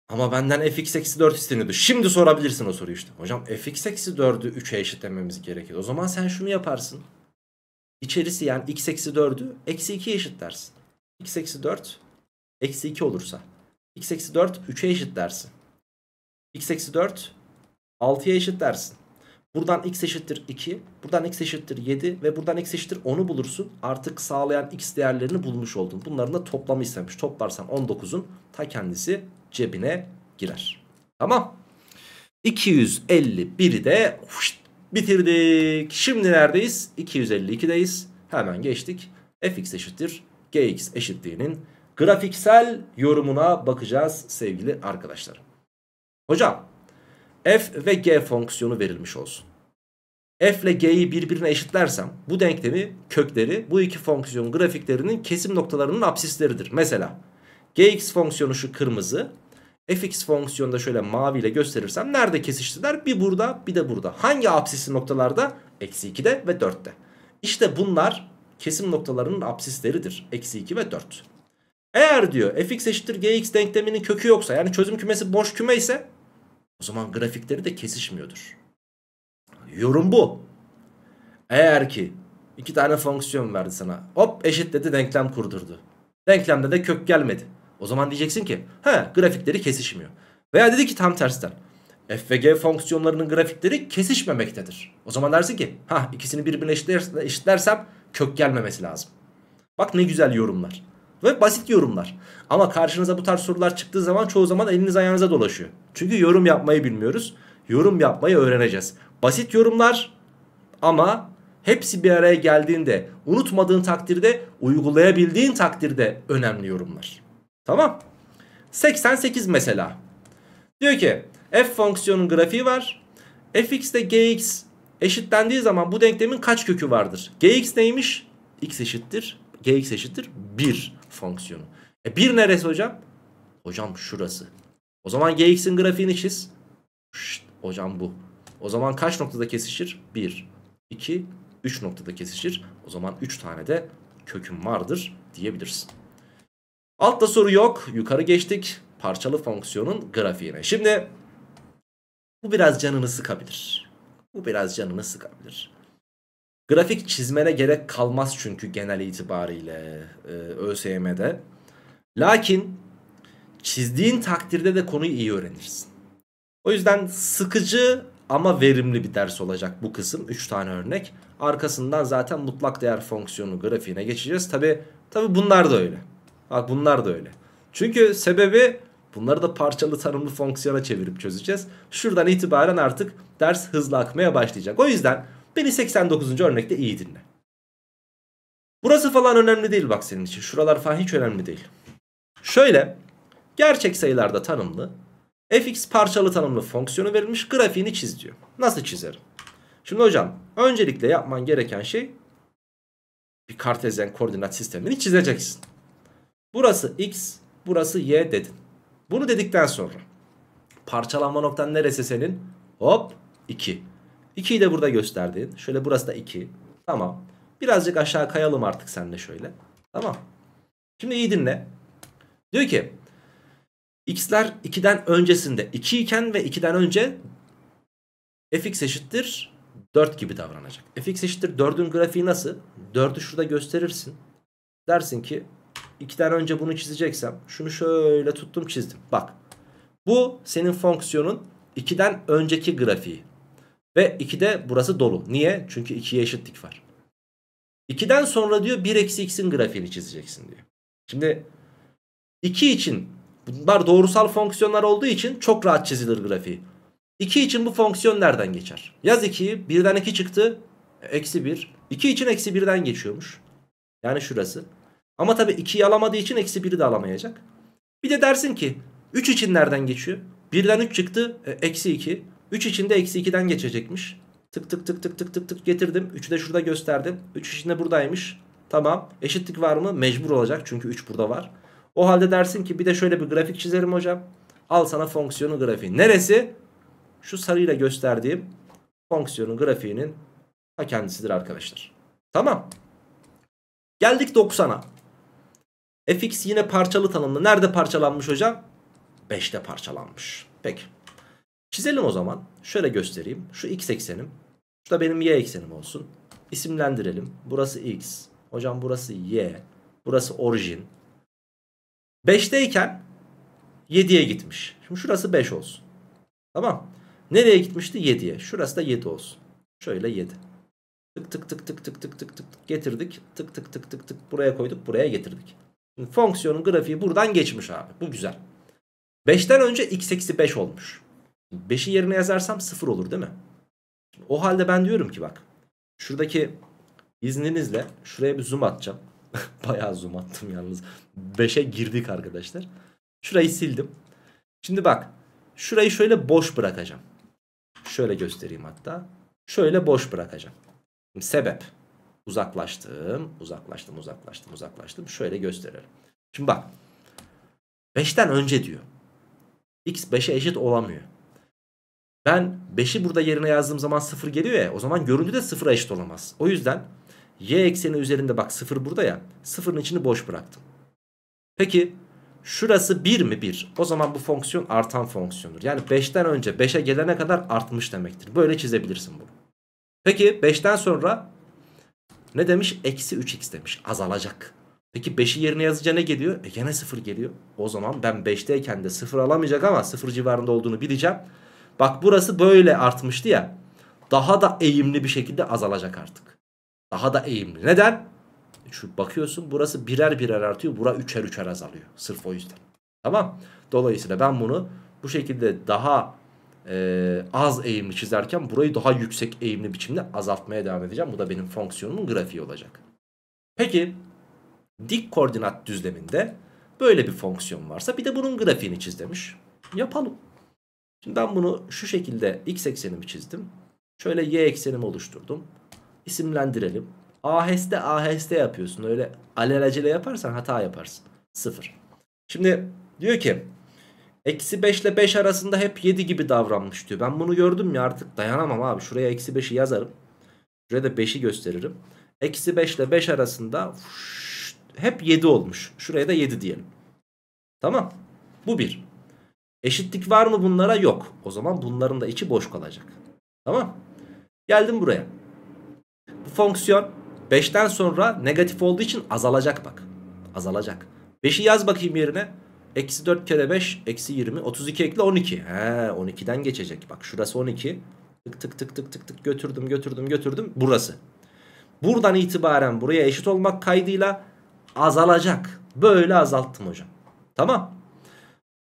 Ama benden fx eksi dört isteniyordu. Şimdi sorabilirsin o soruyu işte. Hocam fx eksi dördü üçe eşitlememiz gerekiyor. O zaman sen şunu yaparsın. İçerisi yani x eksi dördü eksi ikiye eşit dersin. X eksi dört eksi iki olursa. X eksi dört üçe eşit dersin. X eksi dört altıya eşit dersin. Buradan x eşittir iki, buradan x eşittir yedi ve buradan x eşittir on'u bulursun. Artık sağlayan x değerlerini bulmuş oldun. Bunların da toplamı istemiş. Toplarsan on dokuz'un ta kendisi cebine girer. Tamam. iki yüz elli bir'i de huşt, bitirdik. Şimdi neredeyiz? iki yüz elli iki'deyiz. Hemen geçtik. Fx eşittir gx eşitliğinin grafiksel yorumuna bakacağız sevgili arkadaşlar. Hocam, f ve g fonksiyonu verilmiş olsun. F ile g'yi birbirine eşitlersem bu denklemi kökleri bu iki fonksiyonun grafiklerinin kesim noktalarının apsisleridir. Mesela gx fonksiyonu şu kırmızı, fx fonksiyonu da şöyle mavi ile gösterirsem nerede kesiştiler? Bir burada, bir de burada. Hangi apsisli noktalarda? Eksi iki'de ve dört'te. İşte bunlar kesim noktalarının apsisleridir. Eksi iki ve dört. Eğer diyor fx eşittir gx denkleminin kökü yoksa, yani çözüm kümesi boş küme ise, o zaman grafikleri de kesişmiyordur. Yorum bu. Eğer ki iki tane fonksiyon verdi sana, hop eşit dedi, denklem kurdurdu. Denklemde de kök gelmedi. O zaman diyeceksin ki he, grafikleri kesişmiyor. Veya dedi ki tam tersten, f ve g fonksiyonlarının grafikleri kesişmemektedir. O zaman dersin ki ha, ikisini birbirine eşitlersem kök gelmemesi lazım. Bak ne güzel yorumlar. Ve basit yorumlar. Ama karşınıza bu tarz sorular çıktığı zaman çoğu zaman eliniz ayağınıza dolaşıyor. Çünkü yorum yapmayı bilmiyoruz. Yorum yapmayı öğreneceğiz. Basit yorumlar ama hepsi bir araya geldiğinde, unutmadığın takdirde, uygulayabildiğin takdirde önemli yorumlar. Tamam. seksen sekiz mesela. Diyor ki f fonksiyonun grafiği var. Fx de gx eşitlendiği zaman bu denklemin kaç kökü vardır? Gx neymiş? X eşittir gx eşittir bir fonksiyonu. E bir neresi hocam? Hocam şurası. O zaman gx'in grafiğini çiz. Şşt, hocam bu. O zaman kaç noktada kesişir? bir, iki, üç noktada kesişir. O zaman üç tane de köküm vardır diyebilirsin. Altta soru yok. Yukarı geçtik. Parçalı fonksiyonun grafiğine. Şimdi bu biraz canını sıkabilir. Bu biraz canını sıkabilir. Grafik çizmene gerek kalmaz çünkü genel itibariyle e, ÖSYM'de. Lakin çizdiğin takdirde de konuyu iyi öğrenirsin. O yüzden sıkıcı ama verimli bir ders olacak bu kısım. üç tane örnek. Arkasından zaten mutlak değer fonksiyonu grafiğine geçeceğiz. Tabi tabi bunlar da öyle. Bak bunlar da öyle. Çünkü sebebi bunları da parçalı tanımlı fonksiyona çevirip çözeceğiz. Şuradan itibaren artık ders hızla akmaya başlayacak. O yüzden beni seksen dokuzuncu örnekte iyi dinle. Burası falan önemli değil bak senin için. Şuralar falan hiç önemli değil. Şöyle, gerçek sayılarda tanımlı fx parçalı tanımlı fonksiyonu verilmiş, grafiğini çiz diyor. Nasıl çizerim? Şimdi hocam öncelikle yapman gereken şey, bir kartezyen koordinat sistemini çizeceksin. Burası x, burası y dedin. Bunu dedikten sonra parçalanma noktan neresi senin? Hop iki. iki'yi de burada gösterdin. Şöyle burası da iki. Tamam. Birazcık aşağı kayalım artık seninle şöyle. Tamam. Şimdi iyi dinle. Diyor ki x'ler iki'den öncesinde iki iken ve iki'den önce fx eşittir dört gibi davranacak. Fx eşittir dört'ün grafiği nasıl? dört'ü şurada gösterirsin. Dersin ki iki'den önce bunu çizeceksem şunu şöyle tuttum çizdim. Bak bu senin fonksiyonun iki'den önceki grafiği. Ve iki'de burası dolu. Niye? Çünkü iki'ye eşitlik var. iki'den sonra diyor bir eksi x'in grafiğini çizeceksin diyor. Şimdi iki için bunlar doğrusal fonksiyonlar olduğu için çok rahat çizilir grafiği. iki için bu fonksiyon nereden geçer? Yaz iki'yi. bir'den iki çıktı. Eksi bir. iki için eksi bir'den geçiyormuş. Yani şurası. Ama tabii iki'yi alamadığı için eksi bir'i de alamayacak. Bir de dersin ki üç için nereden geçiyor? bir'den üç çıktı. Eksi iki. üç içinde eksi iki'den geçecekmiş. Tık tık tık tık tık tık tık getirdim. üç'ü de şurada gösterdim. üç içinde buradaymış. Tamam. Eşitlik var mı? Mecbur olacak. Çünkü üç burada var. O halde dersin ki bir de şöyle bir grafik çizerim hocam. Al sana fonksiyonun grafiği. Neresi? Şu sarıyla gösterdiğim fonksiyonun grafiğinin ha kendisidir arkadaşlar. Tamam. Geldik doksan'a. Fx yine parçalı tanımlı. Nerede parçalanmış hocam? beş'te parçalanmış. Peki. Çizelim o zaman. Şöyle göstereyim. Şu x eksenim. Şu da benim y eksenim olsun. İsimlendirelim. Burası x. Hocam burası y. Burası orijin. beş'teyken yedi'ye gitmiş. Şimdi şurası beş olsun. Tamam. Nereye gitmişti? yedi'ye. Şurası da yedi olsun. şöyle yedi. Tık tık tık tık tık tık tık tık getirdik. Tık tık tık tık tık buraya koyduk, buraya getirdik. Şimdi fonksiyonun grafiği buradan geçmiş abi. Bu güzel. beşten önce x eksi beş olmuş. beşi yerine yazarsam sıfır olur değil mi? Şimdi o halde ben diyorum ki bak. Şuradaki izninizle şuraya bir zoom atacağım. Bayağı zoom attım yalnız. beşe girdik arkadaşlar. Şurayı sildim. Şimdi bak. Şurayı şöyle boş bırakacağım. Şöyle göstereyim hatta. Şöyle boş bırakacağım. Şimdi sebep. Uzaklaştım. Uzaklaştım. Uzaklaştım. Uzaklaştım. Şöyle gösterelim. Şimdi bak. beşten önce diyor. X beşe eşit olamıyor. Ben beşi burada yerine yazdığım zaman sıfır geliyor ya. O zaman görüntü de sıfıra eşit olamaz. O yüzden y ekseni üzerinde bak sıfır burada ya. sıfırın içini boş bıraktım. Peki şurası bir mi? bir. O zaman bu fonksiyon artan fonksiyondur. Yani beşten önce beşe gelene kadar artmış demektir. Böyle çizebilirsin bunu. Peki beşten sonra ne demiş? Eksi üç x demiş. Azalacak. Peki beşi yerine yazınca ne geliyor? E gene sıfır geliyor. O zaman ben beşteyken de sıfır alamayacak ama sıfır civarında olduğunu bileceğim. Bak burası böyle artmıştı ya. Daha da eğimli bir şekilde azalacak artık. Daha da eğimli. Neden? Şu bakıyorsun burası birer birer artıyor. Bura üçer üçer azalıyor. Sırf o yüzden. Tamam. Dolayısıyla ben bunu bu şekilde daha e, az eğimli çizerken burayı daha yüksek eğimli biçimde azaltmaya devam edeceğim. Bu da benim fonksiyonumun grafiği olacak. Peki dik koordinat düzleminde böyle bir fonksiyon varsa bir de bunun grafiğini çiz demiş. Yapalım. Şimdi ben bunu şu şekilde x eksenimi çizdim. Şöyle y eksenimi oluşturdum. İsimlendirelim. Aheste aheste yapıyorsun. Öyle alelacele yaparsan hata yaparsın. Sıfır. Şimdi diyor ki eksi beş ile beş arasında hep yedi gibi davranmış diyor. Ben bunu gördüm ya artık dayanamam abi. Şuraya eksi beşi yazarım. Şuraya da beşi gösteririm. Eksi beş ile beş arasında şşt, hep yedi olmuş. Şuraya da yedi diyelim. Tamam. Bu bir. Eşitlik var mı bunlara? Yok. O zaman bunların da içi boş kalacak. Tamam. Geldim buraya. Bu fonksiyon beşten sonra negatif olduğu için azalacak bak. Azalacak. beşi yaz bakayım yerine. Eksi dört kere beş. Eksi yirmi. otuz iki ekle on iki. He, on ikiden geçecek. Bak şurası on iki. Tık tık tık tık tık tık götürdüm götürdüm götürdüm. Burası. Buradan itibaren buraya eşit olmak kaydıyla azalacak. Böyle azalttım hocam. Tamam.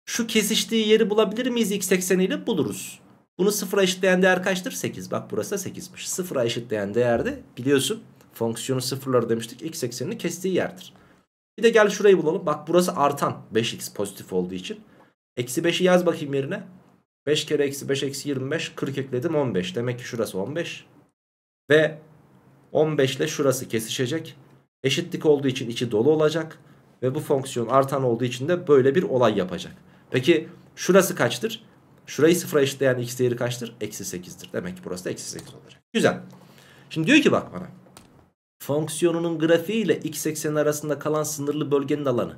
Şu kesiştiği yeri bulabilir miyiz? X ekseniyle buluruz. Bunu sıfıra eşitleyen değer kaçtır? sekiz. Bak burası da sekizmiş. sıfıra eşitleyen değer de biliyorsun fonksiyonu sıfırları demiştik. X eksenini kestiği yerdir. Bir de gel şurayı bulalım. Bak burası artan. beş x pozitif olduğu için. Eksi beşi yaz bakayım yerine. beş kere eksi beş eksi yirmi beş. kırk ekledim on beş. Demek ki şurası on beş. Ve on beş ile şurası kesişecek. Eşitlik olduğu için içi dolu olacak. Ve bu fonksiyon artan olduğu için de böyle bir olay yapacak. Peki şurası kaçtır? Şurayı sıfıra eşitleyen x değeri kaçtır? Eksi sekizdir. Demek ki burası da eksi sekiz olacak. Güzel. Şimdi diyor ki bak bana. Fonksiyonunun grafiği ile x ekseni arasında kalan sınırlı bölgenin alanı.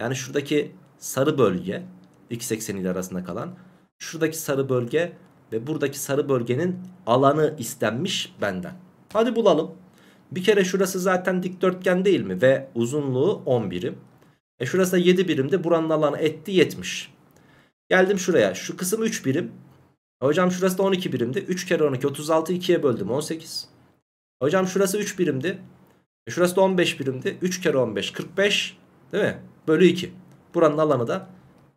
Yani şuradaki sarı bölge x ekseni ile arasında kalan. Şuradaki sarı bölge ve buradaki sarı bölgenin alanı istenmiş benden. Hadi bulalım. Bir kere şurası zaten dikdörtgen değil mi? Ve uzunluğu on birim. E şurası da yedi birimde. Buranın alanı etti yetmiş. Geldim şuraya. Şu kısım üç birim. Hocam şurası da on iki birimdi. üç kere on iki otuz altı, ikiye böldüm on sekiz. Hocam şurası üç birimdi. E şurası da on beş birimdi. üç kere on beş kırk beş değil mi? Bölü iki. Buranın alanı da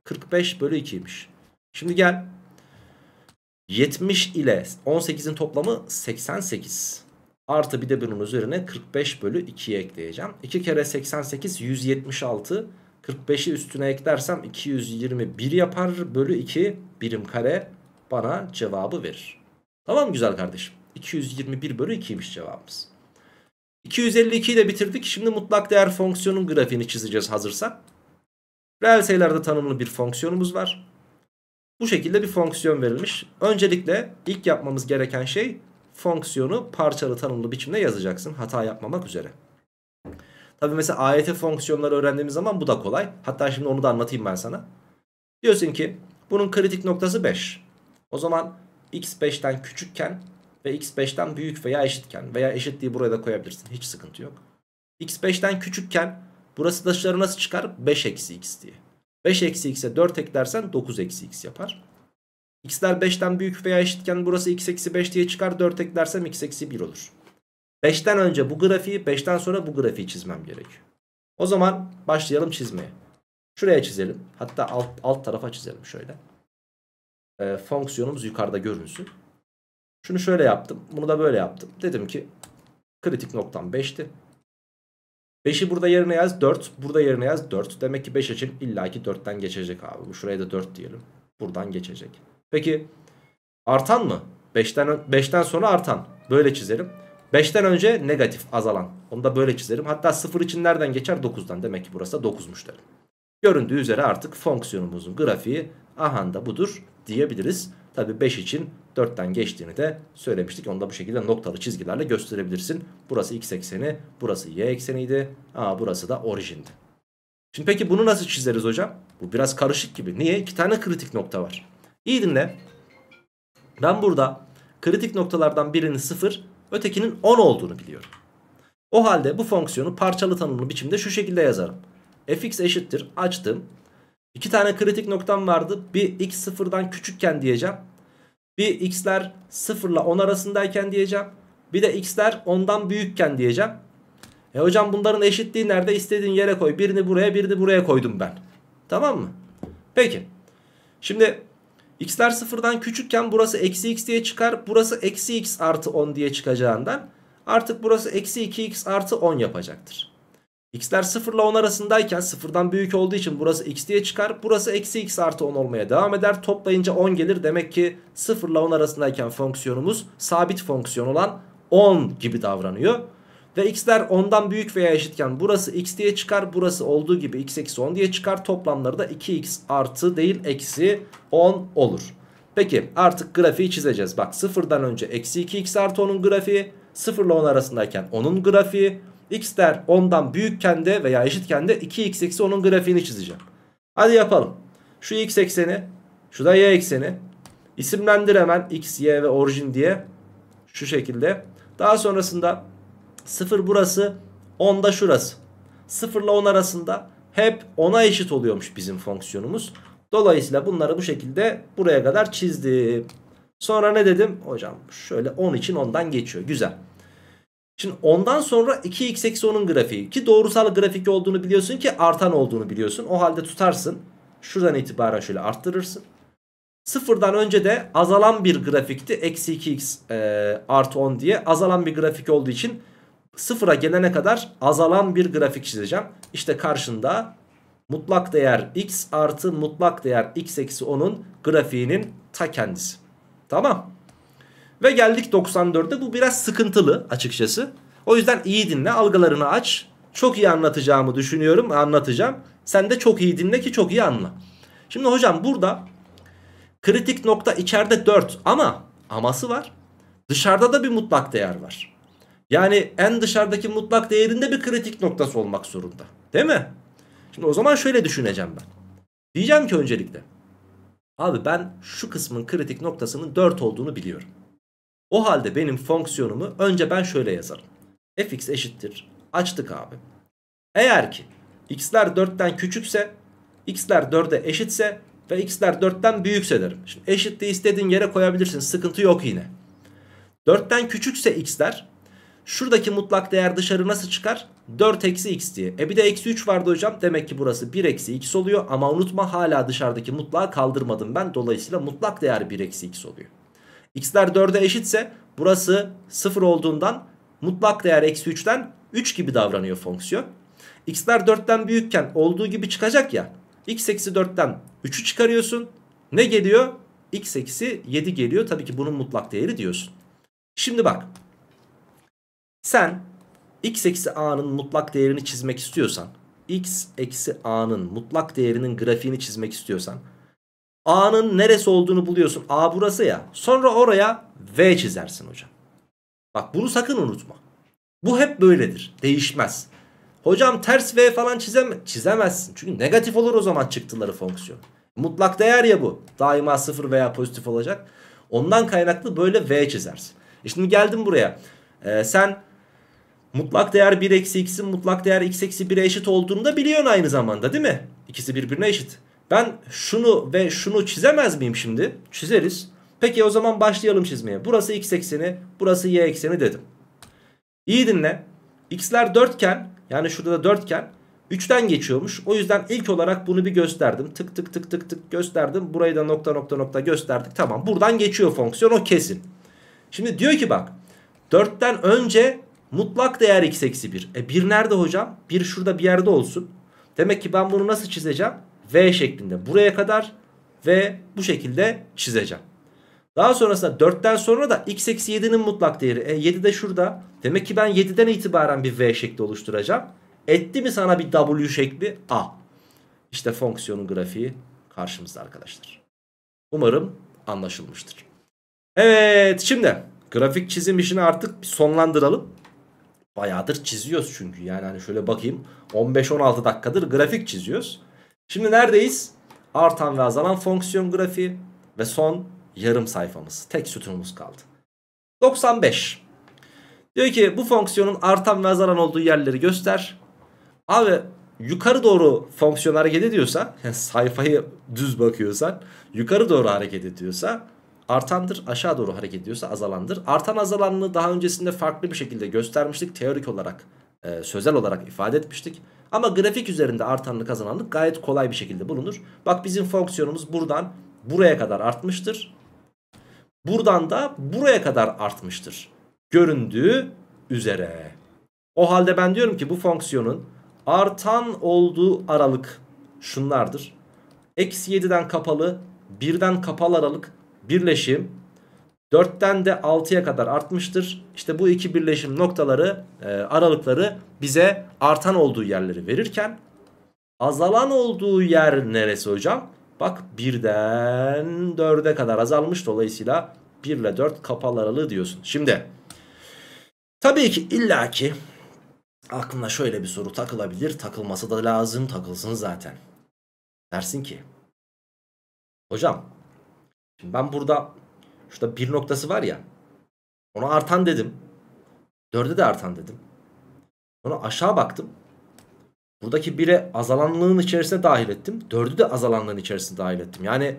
kırk beş bölü ikiymiş. Şimdi gel. yetmiş ile on sekizin toplamı seksen sekiz. Artı bir de bunun üzerine kırk beş bölü ikiye ekleyeceğim. iki kere seksen sekiz yüz yetmiş altı. kırk beşi üstüne eklersem iki yüz yirmi bir yapar. Bölü iki birim kare bana cevabı verir. Tamam güzel kardeşim. iki yüz yirmi bir bölü ikiymiş cevabımız. iki yüz elli ikiyi de bitirdik. Şimdi mutlak değer fonksiyonun grafiğini çizeceğiz hazırsak. Reel sayılarda tanımlı bir fonksiyonumuz var. Bu şekilde bir fonksiyon verilmiş. Öncelikle ilk yapmamız gereken şey fonksiyonu parçalı tanımlı biçimde yazacaksın. Hata yapmamak üzere. Tabi mesela A Y T fonksiyonları öğrendiğimiz zaman bu da kolay. Hatta şimdi onu da anlatayım ben sana. Diyorsun ki bunun kritik noktası beş. O zaman x beşten küçükken ve x beşten büyük veya eşitken veya eşitliği buraya da koyabilirsin. Hiç sıkıntı yok. x beşten küçükken burası dışarı nasıl çıkar? beş eksi x diye. beş eksi x'e dört eklersen dokuz eksi x yapar. X'ler beşten büyük veya eşitken burası x eksi beş diye çıkar. dört eklersem x eksi bir olur. beşten önce bu grafiği, beşten sonra bu grafiği çizmem gerekiyor. O zaman başlayalım çizmeye. Şuraya çizelim. Hatta alt, alt tarafa çizelim şöyle. E, fonksiyonumuz yukarıda görünsün. Şunu şöyle yaptım. Bunu da böyle yaptım. Dedim ki kritik noktam beşti. beşi burada yerine yaz dört. Burada yerine yaz dört. Demek ki beş için illaki dörtten geçecek abi. Şuraya da dört diyelim. Buradan geçecek. Peki artan mı? beşten, beşten sonra artan. Böyle çizelim. beşten önce negatif, azalan. Onu da böyle çizelim. Hatta sıfır için nereden geçer? dokuzdan. Demek ki burası da dokuzmuş derim. Göründüğü üzere artık fonksiyonumuzun grafiği ahanda budur diyebiliriz. Tabi beş için dörtten geçtiğini de söylemiştik. Onu da bu şekilde noktalı çizgilerle gösterebilirsin. Burası x ekseni, burası y ekseniydi. Aa, burası da orijindi. Şimdi peki bunu nasıl çizeriz hocam? Bu biraz karışık gibi. Niye? İki tane kritik nokta var. İyi dinle. Ben burada kritik noktalardan birinin sıfır, ötekinin on olduğunu biliyorum. O halde bu fonksiyonu parçalı tanımlı biçimde şu şekilde yazarım. Fx eşittir. Açtım. İki tane kritik noktam vardı. Bir x sıfırdan küçükken diyeceğim. Bir x'ler sıfırla on arasındayken diyeceğim. Bir de x'ler ondan büyükken diyeceğim. E hocam bunların eşitliği nerede? İstediğin yere koy. Birini buraya, birini buraya koydum ben. Tamam mı? Peki. Şimdi x'ler sıfırdan küçükken burası eksi x diye çıkar. Burası eksi x artı on diye çıkacağından artık burası eksi iki x artı on yapacaktır. X'ler sıfırla on arasındayken sıfırdan büyük olduğu için burası x diye çıkar. Burası eksi x artı on olmaya devam eder. Toplayınca on gelir. Demek ki sıfırla on arasındayken fonksiyonumuz sabit fonksiyon olan on gibi davranıyor. Ve x'ler ondan büyük veya eşitken burası x diye çıkar. Burası olduğu gibi x eksi on diye çıkar. Toplamları da iki x artı değil eksi on olur. Peki artık grafiği çizeceğiz. Bak sıfırdan önce eksi iki x artı onun grafiği. sıfırla on arasındayken onun grafiği. X'ler ondan büyükken de veya eşitken de iki x eksi onun grafiğini çizeceğim. Hadi yapalım. Şu x ekseni, şu da y ekseni. İsimlendir hemen x, y ve orijin diye. Şu şekilde. Daha sonrasında sıfır burası, on da şurası. sıfır ile on arasında hep ona eşit oluyormuş bizim fonksiyonumuz. Dolayısıyla bunları bu şekilde buraya kadar çizdim. Sonra ne dedim? Hocam şöyle on için ondan geçiyor. Güzel. Şimdi ondan sonra iki x eksi onun grafiği, ki doğrusal grafik olduğunu biliyorsun, ki artan olduğunu biliyorsun. O halde tutarsın. Şuradan itibaren şöyle arttırırsın. Sıfırdan önce de azalan bir grafikti. Eksi iki x e, artı on diye azalan bir grafik olduğu için sıfıra gelene kadar azalan bir grafik çizeceğim. İşte karşında mutlak değer x artı mutlak değer x eksi onun grafiğinin ta kendisi. Tamam. Ve geldik doksan dörde. Bu biraz sıkıntılı açıkçası. O yüzden iyi dinle, algılarını aç. Çok iyi anlatacağımı düşünüyorum. Anlatacağım. Sen de çok iyi dinle ki çok iyi anla. Şimdi hocam burada kritik nokta içeride dört ama aması var. Dışarıda da bir mutlak değer var. Yani en dışarıdaki mutlak değerinde bir kritik noktası olmak zorunda. Değil mi? Şimdi o zaman şöyle düşüneceğim ben. Diyeceğim ki öncelikle, abi ben şu kısmın kritik noktasının dört olduğunu biliyorum. O halde benim fonksiyonumu önce ben şöyle yazarım. Fx eşittir. Açtık abi. Eğer ki x'ler dörtten küçükse, x'ler dörde eşitse ve x'ler dörtten büyükse derim. Şimdi eşitliği istediğin yere koyabilirsin. Sıkıntı yok yine. dörtten küçükse x'ler, şuradaki mutlak değer dışarı nasıl çıkar? dört eksi x diye. E bir de eksi üç vardı hocam. Demek ki burası bir eksi x oluyor. Ama unutma, hala dışarıdaki mutlağı kaldırmadım ben. Dolayısıyla mutlak değer bir eksi x oluyor. X'ler dörde eşitse burası sıfır olduğundan mutlak değer eksi üçten üç gibi davranıyor fonksiyon. X'ler dörtten büyükken olduğu gibi çıkacak ya. X eksi dörtten üçü çıkarıyorsun. Ne geliyor? X eksi yedi geliyor. Tabii ki bunun mutlak değeri diyorsun. Şimdi bak. Sen x eksi a'nın mutlak değerini çizmek istiyorsan, x eksi a'nın mutlak değerinin grafiğini çizmek istiyorsan, a'nın neresi olduğunu buluyorsun. A burası ya. Sonra oraya v çizersin hocam. Bak bunu sakın unutma. Bu hep böyledir. Değişmez. Hocam ters v falan çizeme çizemezsin. Çünkü negatif olur o zaman çıktıları fonksiyon. Mutlak değer ya bu. Daima sıfır veya pozitif olacak. Ondan kaynaklı böyle v çizersin. E şimdi geldim buraya. Ee, sen mutlak değer bir eksi x'in mutlak değer x eksi bire eşit olduğunu da biliyorsun aynı zamanda, değil mi? İkisi birbirine eşit. Ben şunu ve şunu çizemez miyim şimdi? Çizeriz. Peki o zaman başlayalım çizmeye. Burası x ekseni, burası y ekseni dedim. İyi dinle. X'ler dört iken, yani şurada da dört iken üçten geçiyormuş. O yüzden ilk olarak bunu bir gösterdim. Tık tık tık tık tık gösterdim. Burayı da nokta nokta nokta gösterdik. Tamam, buradan geçiyor fonksiyon, o kesin. Şimdi diyor ki bak, dörtten önce mutlak değer x eksi bir. E bir nerede hocam? bir şurada bir yerde olsun. Demek ki ben bunu nasıl çizeceğim? V şeklinde buraya kadar ve bu şekilde çizeceğim. Daha sonrasında dörtten sonra da x eksi yedinin mutlak değeri. E yedi de şurada. Demek ki ben yediden itibaren bir v şekli oluşturacağım. Etti mi sana bir w şekli? A. İşte fonksiyonun grafiği karşımızda arkadaşlar. Umarım anlaşılmıştır. Evet, şimdi grafik çizim işini artık sonlandıralım. Bayağıdır çiziyoruz çünkü. Yani hani şöyle bakayım, on beş on altı dakikadır grafik çiziyoruz. Şimdi neredeyiz? Artan ve azalan fonksiyon grafiği ve son yarım sayfamız, tek sütunumuz kaldı. doksan beş. Diyor ki bu fonksiyonun artan ve azalan olduğu yerleri göster. Abi yukarı doğru fonksiyon hareket ediyorsa, yani sayfayı düz bakıyorsan, yukarı doğru hareket ediyorsa artandır, aşağı doğru hareket ediyorsa azalandır. Artan azalanını daha öncesinde farklı bir şekilde göstermiştik. Teorik olarak, e, sözel olarak ifade etmiştik. Ama grafik üzerinde artanlık azalanlık gayet kolay bir şekilde bulunur. Bak bizim fonksiyonumuz buradan buraya kadar artmıştır. Buradan da buraya kadar artmıştır. Göründüğü üzere. O halde ben diyorum ki bu fonksiyonun artan olduğu aralık şunlardır. Eksi yediden kapalı, birden kapalı aralık birleşim dörtten de altıya kadar artmıştır. İşte bu iki birleşim noktaları, e, aralıkları bize artan olduğu yerleri verirken, azalan olduğu yer neresi hocam? Bak birden dörde kadar azalmış, dolayısıyla bir ile dört kapalı aralığı diyorsun. Şimdi tabii ki illaki aklına şöyle bir soru takılabilir. Takılması da lazım, takılsın zaten. Dersin ki hocam şimdi ben burada, şurada bir noktası var ya, ona artan dedim, dörde de artan dedim. Sonra aşağı baktım, buradaki bire azalanlığın içerisine dahil ettim, dördü de azalanlığın içerisine dahil ettim. Yani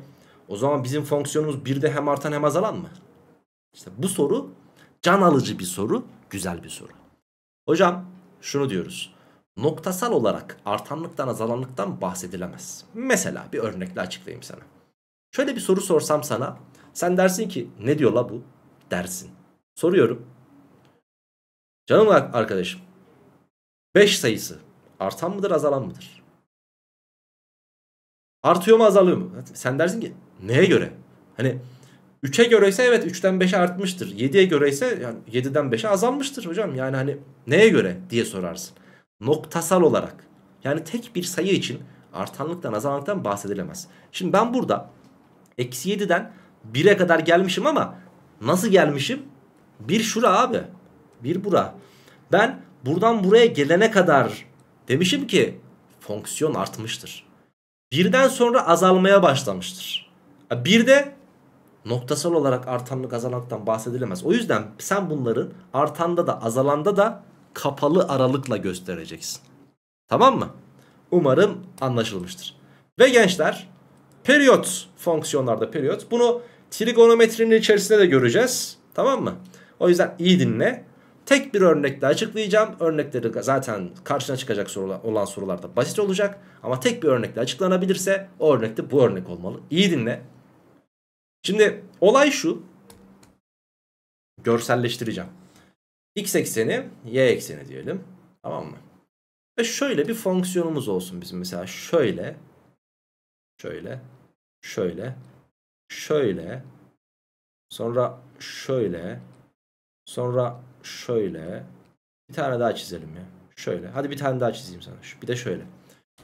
o zaman bizim fonksiyonumuz birde hem artan hem azalan mı? İşte bu soru can alıcı bir soru, güzel bir soru. Hocam şunu diyoruz: noktasal olarak artanlıktan azalanlıktan bahsedilemez. Mesela bir örnekle açıklayayım sana. Şöyle bir soru sorsam sana, sen dersin ki ne diyor la bu dersin. Soruyorum. Canım arkadaşım, beş sayısı artan mıdır azalan mıdır? Artıyor mu azalıyor mu? Sen dersin ki neye göre? Hani üçe göre ise evet üçten beşe artmıştır. yediye göre ise yani yediden beşe azalmıştır hocam. Yani hani neye göre diye sorarsın. Noktasal olarak, yani tek bir sayı için artanlıktan azalanlıktan bahsedilemez. Şimdi ben burada eksi yediden bire kadar gelmişim ama nasıl gelmişim? bir şura abi, bir bura. Ben buradan buraya gelene kadar demişim ki fonksiyon artmıştır. birden sonra azalmaya başlamıştır. bir de noktasal olarak artanlık azalanlıktan bahsedilemez. O yüzden sen bunların artanda da azalanda da kapalı aralıkla göstereceksin. Tamam mı? Umarım anlaşılmıştır. Ve gençler, periyot, fonksiyonlarda periyot, bunu trigonometrinin içerisinde de göreceğiz. Tamam mı? O yüzden iyi dinle. Tek bir örnekle açıklayacağım. Örnekleri zaten karşına çıkacak sorular, olan sorularda basit olacak. Ama tek bir örnekle açıklanabilirse o örnekte bu örnek olmalı. İyi dinle. Şimdi olay şu. Görselleştireceğim. X ekseni, y ekseni diyelim. Tamam mı? Ve şöyle bir fonksiyonumuz olsun bizim, mesela şöyle, şöyle, şöyle, şöyle, sonra şöyle, sonra şöyle, bir tane daha çizelim ya, şöyle, hadi bir tane daha çizeyim sana, bir de şöyle.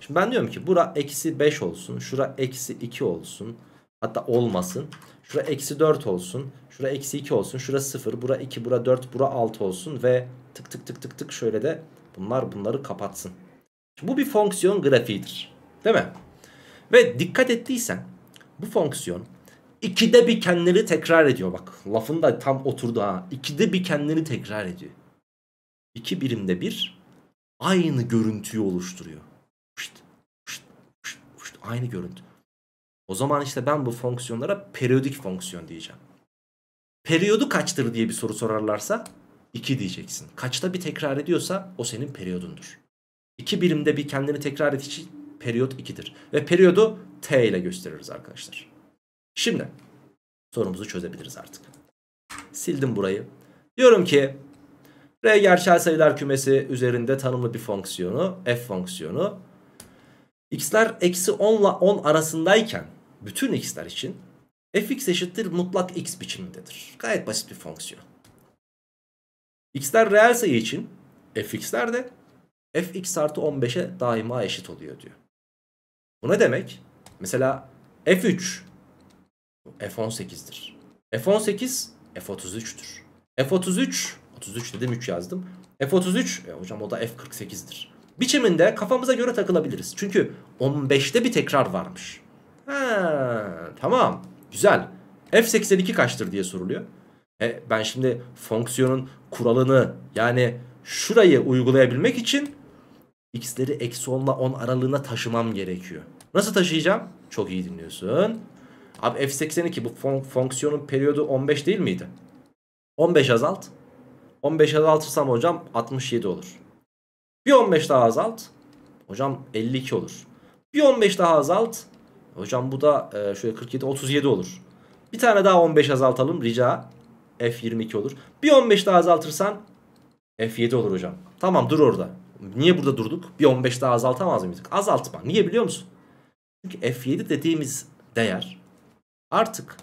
Şimdi ben diyorum ki bura eksi beş olsun, şura eksi iki olsun, hatta olmasın, şura eksi dört olsun, şura eksi iki olsun, şura sıfır, bura iki, bura dört, bura altı olsun ve tık tık tık tık tık şöyle de bunlar bunları kapatsın. Şimdi bu bir fonksiyon grafiğidir, değil mi? Ve dikkat ettiysen bu fonksiyon ikide bir kendini tekrar ediyor. Bak lafın da tam oturdu ha. İkide bir kendini tekrar ediyor. İki birimde bir aynı görüntüyü oluşturuyor. Şşt, şşt, şşt, şşt, aynı görüntü. O zaman işte ben bu fonksiyonlara periyodik fonksiyon diyeceğim. Periyodu kaçtır diye bir soru sorarlarsa iki diyeceksin. Kaçta bir tekrar ediyorsa o senin periyodundur. iki birimde bir kendini tekrar edici periyot ikidir. Ve periyodu T ile gösteririz arkadaşlar. Şimdi sorumuzu çözebiliriz artık. Sildim burayı. Diyorum ki R gerçel sayılar kümesi üzerinde tanımlı bir fonksiyonu, f fonksiyonu. X'ler eksi on ile on arasındayken bütün x'ler için fx eşittir mutlak x biçimindedir. Gayet basit bir fonksiyon. X'ler reel sayı için fx'ler de fx artı on beşe daima eşit oluyor diyor. Bu ne demek? Mesela f üç f on sekizdir. f on sekiz f otuz üçtür. f otuz üç, otuz üç dedim üç yazdım. f otuz üç, e hocam o da f kırk sekizdir. Biçiminde kafamıza göre takılabiliriz. Çünkü on beşte bir tekrar varmış. Ha, tamam. Güzel. f seksen iki kaçtır diye soruluyor. E, ben şimdi fonksiyonun kuralını, yani şurayı uygulayabilmek için x'leri eksi on ile on aralığına taşımam gerekiyor. Nasıl taşıyacağım? Çok iyi dinliyorsun. Abi f seksen iki bu fon fonksiyonun periyodu on beş değil miydi? on beş azalt. on beş azaltırsam hocam altmış yedi olur. Bir on beş daha azalt. Hocam elli iki olur. Bir on beş daha azalt. Hocam bu da e, şöyle kırk yedi otuz yedi olur. Bir tane daha on beş azaltalım rica. f yirmi iki olur. Bir on beş daha azaltırsan f yedi olur hocam. Tamam, dur orada. Niye burada durduk? Bir on beş daha azaltamaz mıydık? Azaltma. Niye biliyor musun? Çünkü f yedi dediğimiz değer artık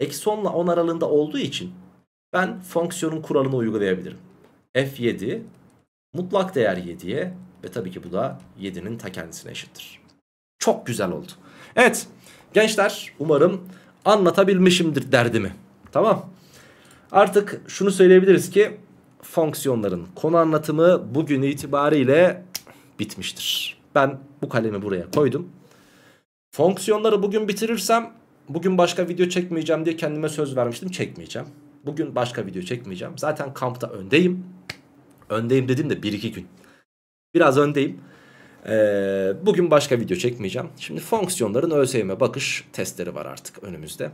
eksi on ile on aralığında olduğu için ben fonksiyonun kuralını uygulayabilirim. f yedi mutlak değer yediye ve tabii ki bu da yedinin ta kendisine eşittir. Çok güzel oldu. Evet gençler, umarım anlatabilmişimdir derdimi. Tamam. Artık şunu söyleyebiliriz ki fonksiyonların konu anlatımı bugün itibariyle bitmiştir. Ben bu kalemi buraya koydum. Fonksiyonları bugün bitirirsem, bugün başka video çekmeyeceğim diye kendime söz vermiştim, çekmeyeceğim. Bugün başka video çekmeyeceğim. Zaten kampta öndeyim. Öndeyim dedim de bir iki gün. Biraz öndeyim. Ee, bugün başka video çekmeyeceğim. Şimdi fonksiyonların ÖSYM'e bakış testleri var artık önümüzde.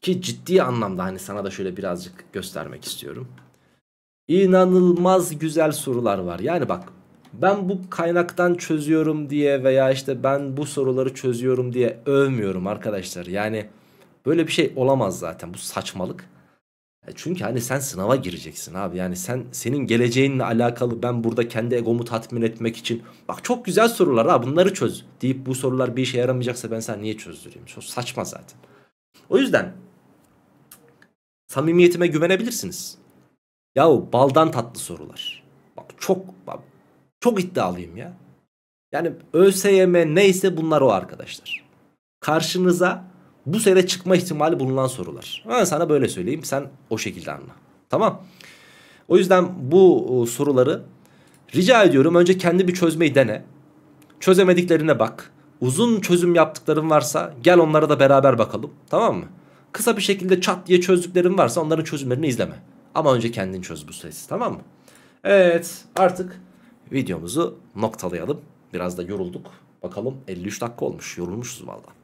Ki ciddi anlamda hani sana da şöyle birazcık göstermek istiyorum. İnanılmaz güzel sorular var. Yani bak, ben bu kaynaktan çözüyorum diye veya işte ben bu soruları çözüyorum diye övmüyorum arkadaşlar. Yani böyle bir şey olamaz zaten, bu saçmalık. Çünkü hani sen sınava gireceksin abi, yani sen, senin geleceğinle alakalı ben burada kendi egomu tatmin etmek için bak çok güzel sorular ha, bunları çöz deyip bu sorular bir işe yaramayacaksa ben sana niye çözdüreyim, çok saçma zaten. O yüzden samimiyetime güvenebilirsiniz. Yahu baldan tatlı sorular, bak çok bak, çok iddialıyım ya. Yani ÖSYM neyse bunlar o arkadaşlar. Karşınıza bu sene çıkma ihtimali bulunan sorular. Ben sana böyle söyleyeyim, sen o şekilde anla. Tamam. O yüzden bu soruları rica ediyorum, önce kendi bir çözmeyi dene. Çözemediklerine bak. Uzun çözüm yaptıkların varsa gel onlara da beraber bakalım. Tamam mı? Kısa bir şekilde çat diye çözdüklerin varsa onların çözümlerini izleme. Ama önce kendin çöz bu sayısı, tamam mı? Evet, artık videomuzu noktalayalım. Biraz da yorulduk. Bakalım elli üç dakika olmuş. Yorulmuşuz vallahi.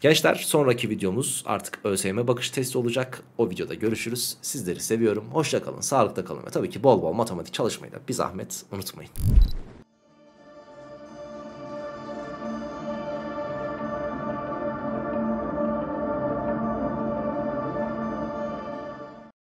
Gençler, sonraki videomuz artık ÖSYM bakış testi olacak. O videoda görüşürüz. Sizleri seviyorum. Hoşça kalın, sağlıkta kalın ve tabii ki bol bol matematik çalışmayı da bir zahmet unutmayın.